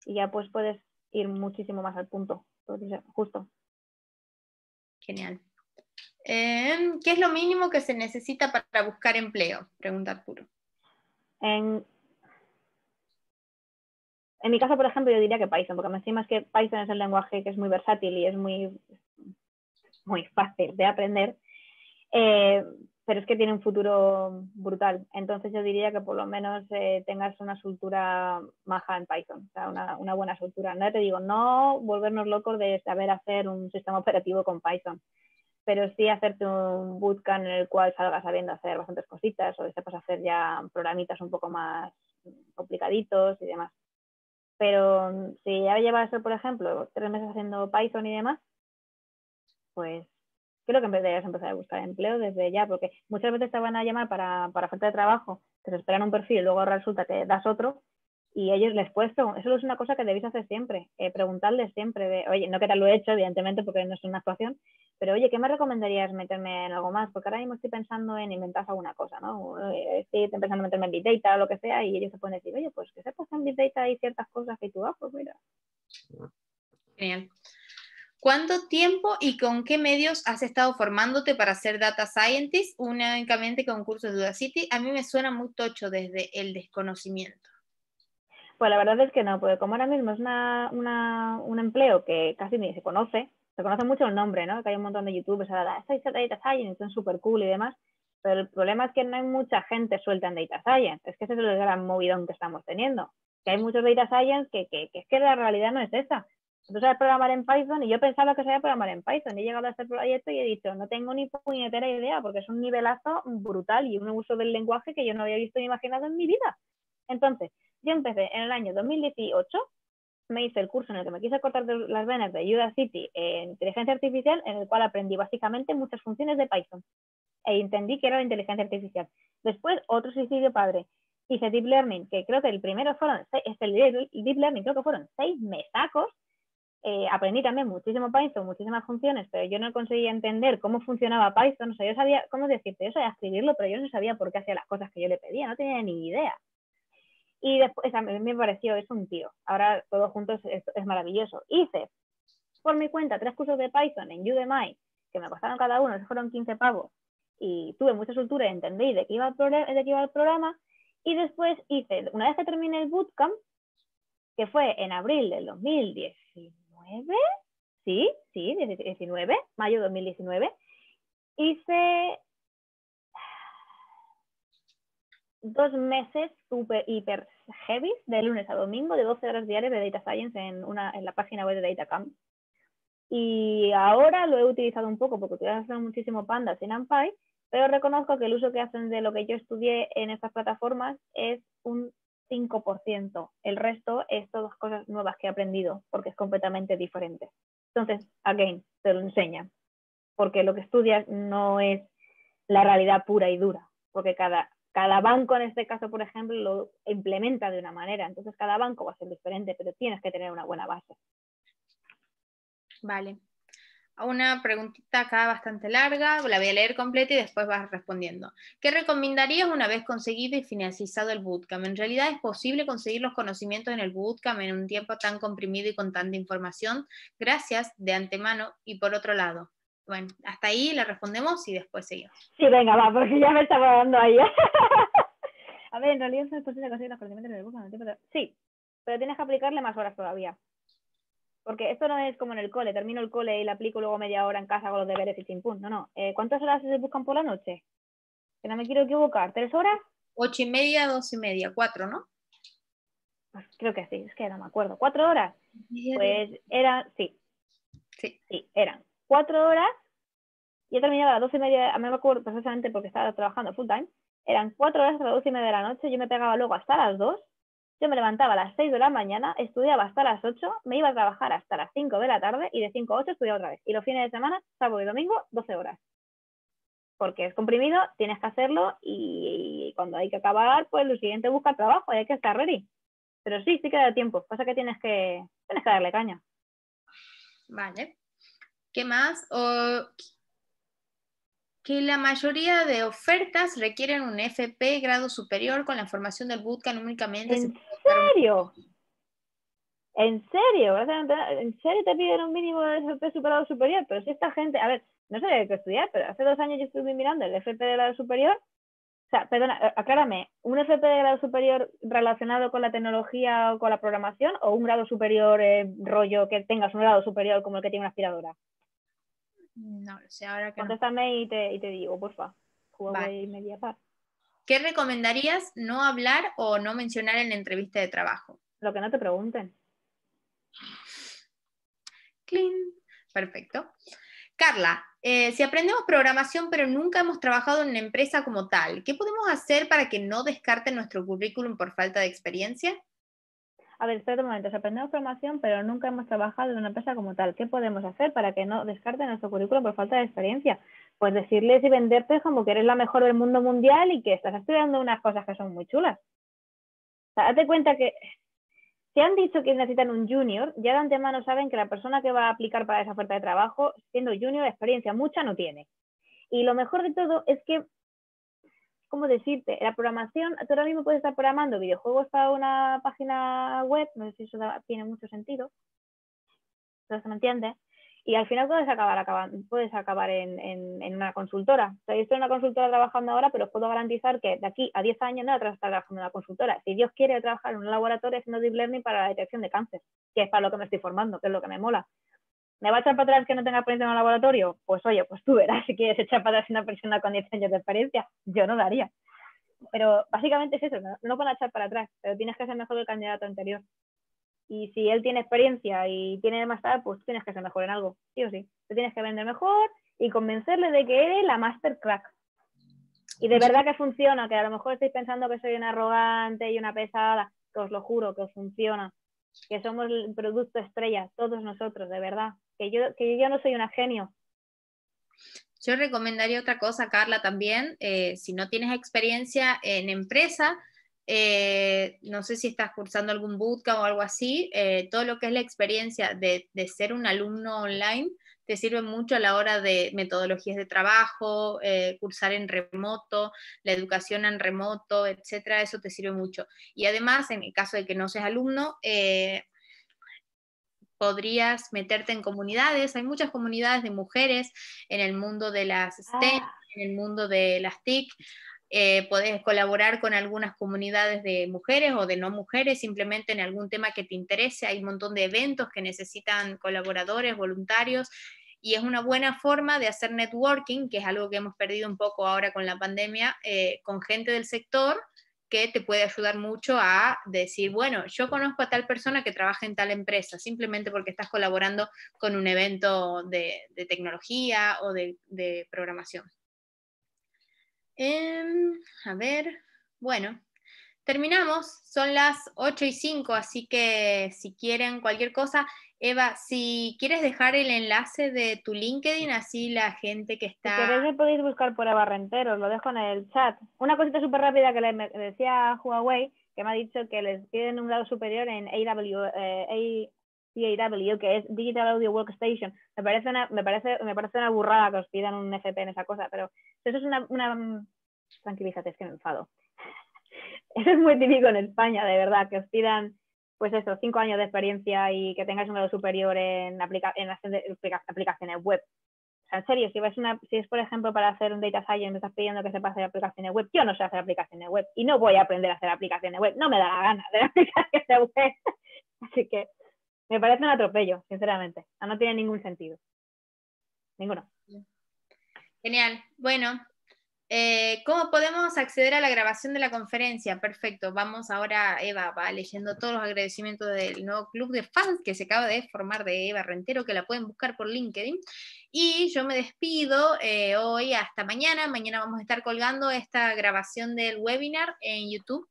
Y ya pues puedes ir muchísimo más al punto, justo. Genial. Eh, ¿Qué es lo mínimo que se necesita para buscar empleo? Pregunta Arturo. En, en mi caso, por ejemplo, yo diría que Python, porque encima es que Python es el lenguaje que es muy versátil y es muy, muy fácil de aprender. Eh, pero es que tiene un futuro brutal. Entonces yo diría que por lo menos eh, tengas una soltura maja en Python, o sea, una, una buena soltura. No te digo, no volvernos locos de saber hacer un sistema operativo con Python, pero sí hacerte un bootcamp en el cual salgas sabiendo hacer bastantes cositas o sepas hacer ya programitas un poco más complicaditos y demás. Pero si ya llevas, por ejemplo, tres meses haciendo Python y demás, pues... creo que deberías empezar a buscar empleo desde ya, porque muchas veces te van a llamar para, para oferta de trabajo, te esperan un perfil y luego resulta que das otro y ellos les cuesta. Eso es una cosa que debéis hacer siempre, eh, preguntarles siempre, de, oye, no que tal lo he hecho, evidentemente, porque no es una actuación, pero oye, ¿qué me recomendarías meterme en algo más? Porque ahora mismo estoy pensando en inventar alguna cosa, ¿no? Estoy pensando en meterme en Big Data o lo que sea y ellos te pueden decir, oye, pues que sepas en Big Data hay ciertas cosas que tú haces, pues mira. Genial. ¿Cuánto tiempo y con qué medios has estado formándote para ser Data Scientist únicamente con cursos de Udacity? A mí me suena muy tocho desde el desconocimiento. Pues la verdad es que no, porque como ahora mismo es una, una, un empleo que casi ni se conoce, se conoce mucho el nombre, ¿no? Que hay un montón de youtubers, ahora Data Science, son súper cool y demás, pero el problema es que no hay mucha gente suelta en Data Science, es que ese es el gran movidón que estamos teniendo, que hay muchos Data Science que, que, que es que la realidad no es esa. Tú sabes programar en Python y yo pensaba que sabía programar en Python. He llegado a este proyecto y he dicho, no tengo ni puñetera idea porque es un nivelazo brutal y un uso del lenguaje que yo no había visto ni imaginado en mi vida. Entonces, yo empecé en el año dos mil dieciocho, me hice el curso en el que me quise cortar las venas de Udacity en inteligencia artificial, en el cual aprendí básicamente muchas funciones de Python e entendí que era la inteligencia artificial. Después, otro suicidio padre. Hice Deep Learning, que creo que el primero fueron, este Deep Learning creo que fueron seis mesacos. Eh, aprendí también muchísimo Python, muchísimas funciones, pero yo no conseguía entender cómo funcionaba Python, o sea, yo sabía, ¿cómo decirte? Yo sabía escribirlo, pero yo no sabía por qué hacía las cosas que yo le pedía, no tenía ni idea. Y después, a mí me pareció, es un tío, ahora todos juntos es, es maravilloso. Hice, por mi cuenta, tres cursos de Python en Udemy, que me costaron cada uno, esos fueron quince pavos, y tuve mucha soltura, entendí de qué iba el, pro de qué iba el programa, y después hice, una vez que terminé el bootcamp, que fue en abril del dos mil diecinueve, sí, sí, diecinueve, mayo de dos mil diecinueve, hice dos meses super, hiper heavy, de lunes a domingo, de doce horas diarias de Data Science en, una, en la página web de DataCamp. Y ahora lo he utilizado un poco, porque utilizan muchísimo Pandas y NumPy, pero reconozco que el uso que hacen de lo que yo estudié en estas plataformas es un cinco por ciento. El resto es todas cosas nuevas que he aprendido porque es completamente diferente. Entonces, again, te lo enseña. Porque lo que estudias no es la realidad pura y dura. Porque cada, cada banco, en este caso, por ejemplo, lo implementa de una manera. Entonces, cada banco va a ser diferente, pero tienes que tener una buena base. Vale. una preguntita acá bastante larga, la voy a leer completa y después vas respondiendo. ¿Qué recomendarías una vez conseguido y finalizado el bootcamp? ¿En realidad es posible conseguir los conocimientos en el bootcamp en un tiempo tan comprimido y con tanta información? Gracias de antemano. Y por otro lado, bueno, hasta ahí la respondemos y después seguimos. Sí, venga, va, porque ya me estaba dando ahí. A ver, en realidad es posible conseguir los conocimientos en el bootcamp en el tiempo de... Sí, pero tienes que aplicarle más horas todavía. Porque esto no es como en el cole, termino el cole y la aplico luego media hora en casa con los deberes y chimpún. No, no. Eh, ¿Cuántas horas se buscan por la noche? Que no me quiero equivocar. ¿Tres horas? Ocho y media, dos y media, cuatro, ¿no? Pues creo que sí, es que no me acuerdo. ¿Cuatro horas? Pues eran, sí. Sí. Sí, eran cuatro horas. Yo terminaba a las dos y media, me acuerdo precisamente porque estaba trabajando full time. Eran cuatro horas hasta las dos y media de la noche. Yo me pegaba luego hasta las dos. Yo me levantaba a las seis de la mañana, estudiaba hasta las ocho, me iba a trabajar hasta las cinco de la tarde y de cinco a ocho estudiaba otra vez. Y los fines de semana, sábado y domingo, doce horas. Porque es comprimido, tienes que hacerlo y cuando hay que acabar, pues lo siguiente busca trabajo y hay que estar ready. Pero sí, sí queda tiempo. Pasa que tienes que, tienes que darle caña. Vale. ¿Qué más? Oh, que la mayoría de ofertas requieren un F P grado superior con la formación del bootcamp únicamente. ¿En serio? Un... ¿En serio? ¿En serio te piden un mínimo de F P superado superior? Pero si esta gente, a ver, no sé qué estudiar, pero hace dos años yo estuve mirando el F P de grado superior. O sea, perdona, aclárame, ¿un F P de grado superior relacionado con la tecnología o con la programación o un grado superior eh, rollo que tengas un grado superior como el que tiene una aspiradora? No lo sé, ahora que contéstame no. y, te, y te digo, porfa. Vale. Media par. ¿Qué recomendarías no hablar o no mencionar en la entrevista de trabajo? Lo que no te pregunten. Clean. Perfecto. Carla, eh, si aprendemos programación pero nunca hemos trabajado en una empresa como tal, ¿qué podemos hacer para que no descarten nuestro currículum por falta de experiencia? A ver, espera un momento, o sea, aprendemos programación, pero nunca hemos trabajado en una empresa como tal. ¿Qué podemos hacer para que no descarten nuestro currículum por falta de experiencia? Pues decirles y venderte como que eres la mejor del mundo mundial y que estás estudiando unas cosas que son muy chulas. O sea, date cuenta que si han dicho que necesitan un junior, ya de antemano saben que la persona que va a aplicar para esa oferta de trabajo, siendo junior, experiencia mucha no tiene. Y lo mejor de todo es que, ¿cómo decirte? La programación, tú ahora mismo puedes estar programando videojuegos para una página web, no sé si eso da, tiene mucho sentido, pero se me entiende, y al final puedes acabar, acabar, puedes acabar en, en, en una consultora. O sea, yo estoy en una consultora trabajando ahora, pero os puedo garantizar que de aquí a diez años no voy a estar trabajando en una consultora. Si Dios quiere, trabajar en un laboratorio haciendo Deep Learning para la detección de cáncer, que es para lo que me estoy formando, que es lo que me mola. ¿Me va a echar para atrás que no tenga experiencia en un laboratorio? Pues oye, pues tú verás si quieres echar para atrás a una persona con diez años de experiencia. Yo no lo haría. Pero básicamente es eso, no, no van a echar para atrás, pero tienes que ser mejor que el candidato anterior. Y si él tiene experiencia y tiene máster, pues tú tienes que ser mejor en algo, sí o sí. Te tienes que vender mejor y convencerle de que eres la master crack. Y de verdad que funciona, que a lo mejor estáis pensando que soy una arrogante y una pesada, que os lo juro, que os funciona. Que somos el producto estrella, todos nosotros, de verdad. Que yo, que yo no soy una genio. Yo recomendaría otra cosa, Carla, también. Eh, si no tienes experiencia en empresa, eh, no sé si estás cursando algún bootcamp o algo así, eh, todo lo que es la experiencia de, de ser un alumno online te sirve mucho a la hora de metodologías de trabajo, eh, cursar en remoto, la educación en remoto, etcétera. Eso te sirve mucho. Y además, en el caso de que no seas alumno, eh, podrías meterte en comunidades. Hay muchas comunidades de mujeres en el mundo de las STEM, ah. en el mundo de las TIC. Eh, podés colaborar con algunas comunidades de mujeres o de no mujeres, simplemente en algún tema que te interese. Hay un montón de eventos que necesitan colaboradores, voluntarios, y es una buena forma de hacer networking, que es algo que hemos perdido un poco ahora con la pandemia, eh, con gente del sector, que te puede ayudar mucho a decir, bueno, yo conozco a tal persona que trabaja en tal empresa, simplemente porque estás colaborando con un evento de, de tecnología o de, de programación. Eh, a ver, bueno, terminamos, son las ocho y cinco, así que si quieren cualquier cosa, Eva, si quieres dejar el enlace de tu LinkedIn, así la gente que está... Si queréis me podéis buscar por Eva Rentero, os lo dejo en el chat. Una cosita súper rápida que le decía a Huawei, que me ha dicho que les piden un grado superior en A W S, eh, D A W, que es Digital Audio Workstation. Me parece una, me parece, me parece una burrada que os pidan un F P en esa cosa, pero eso es una... una... Tranquilízate, es que me enfado. Eso es muy típico en España, de verdad, que os pidan, pues eso, cinco años de experiencia y que tengáis un grado superior en, aplica en, en aplicaciones web. O sea, en serio, si, vas una, si es, por ejemplo, para hacer un data science, me estás pidiendo que sepas hacer aplicaciones web, yo no sé hacer aplicaciones web y no voy a aprender a hacer aplicaciones web. No me da la gana de aplicaciones web. Así que me parece un atropello, sinceramente. No tiene ningún sentido. Ninguno. Genial. Bueno. Eh, ¿Cómo podemos acceder a la grabación de la conferencia? Perfecto, vamos ahora, Eva va leyendo todos los agradecimientos del nuevo club de fans que se acaba de formar de Eva Rentero, que la pueden buscar por LinkedIn. Y yo me despido eh, hoy hasta mañana. Mañana vamos a estar colgando esta grabación del webinar en YouTube.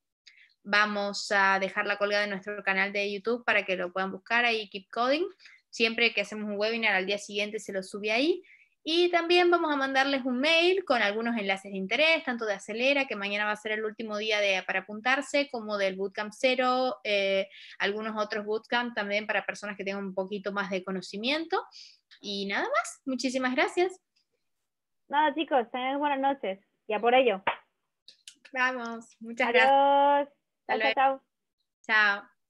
Vamos a dejarla colgada en nuestro canal de YouTube para que lo puedan buscar ahí, KeepCoding. Siempre que hacemos un webinar, al día siguiente se lo sube ahí. Y también vamos a mandarles un mail con algunos enlaces de interés, tanto de Acelera, que mañana va a ser el último día de, para apuntarse, como del Bootcamp Cero, eh, algunos otros Bootcamp también para personas que tengan un poquito más de conocimiento. Y nada más, muchísimas gracias. Nada chicos, tengan buenas noches, ya por ello. Vamos, muchas Adiós. Gracias. Hasta luego. Chao. Chao.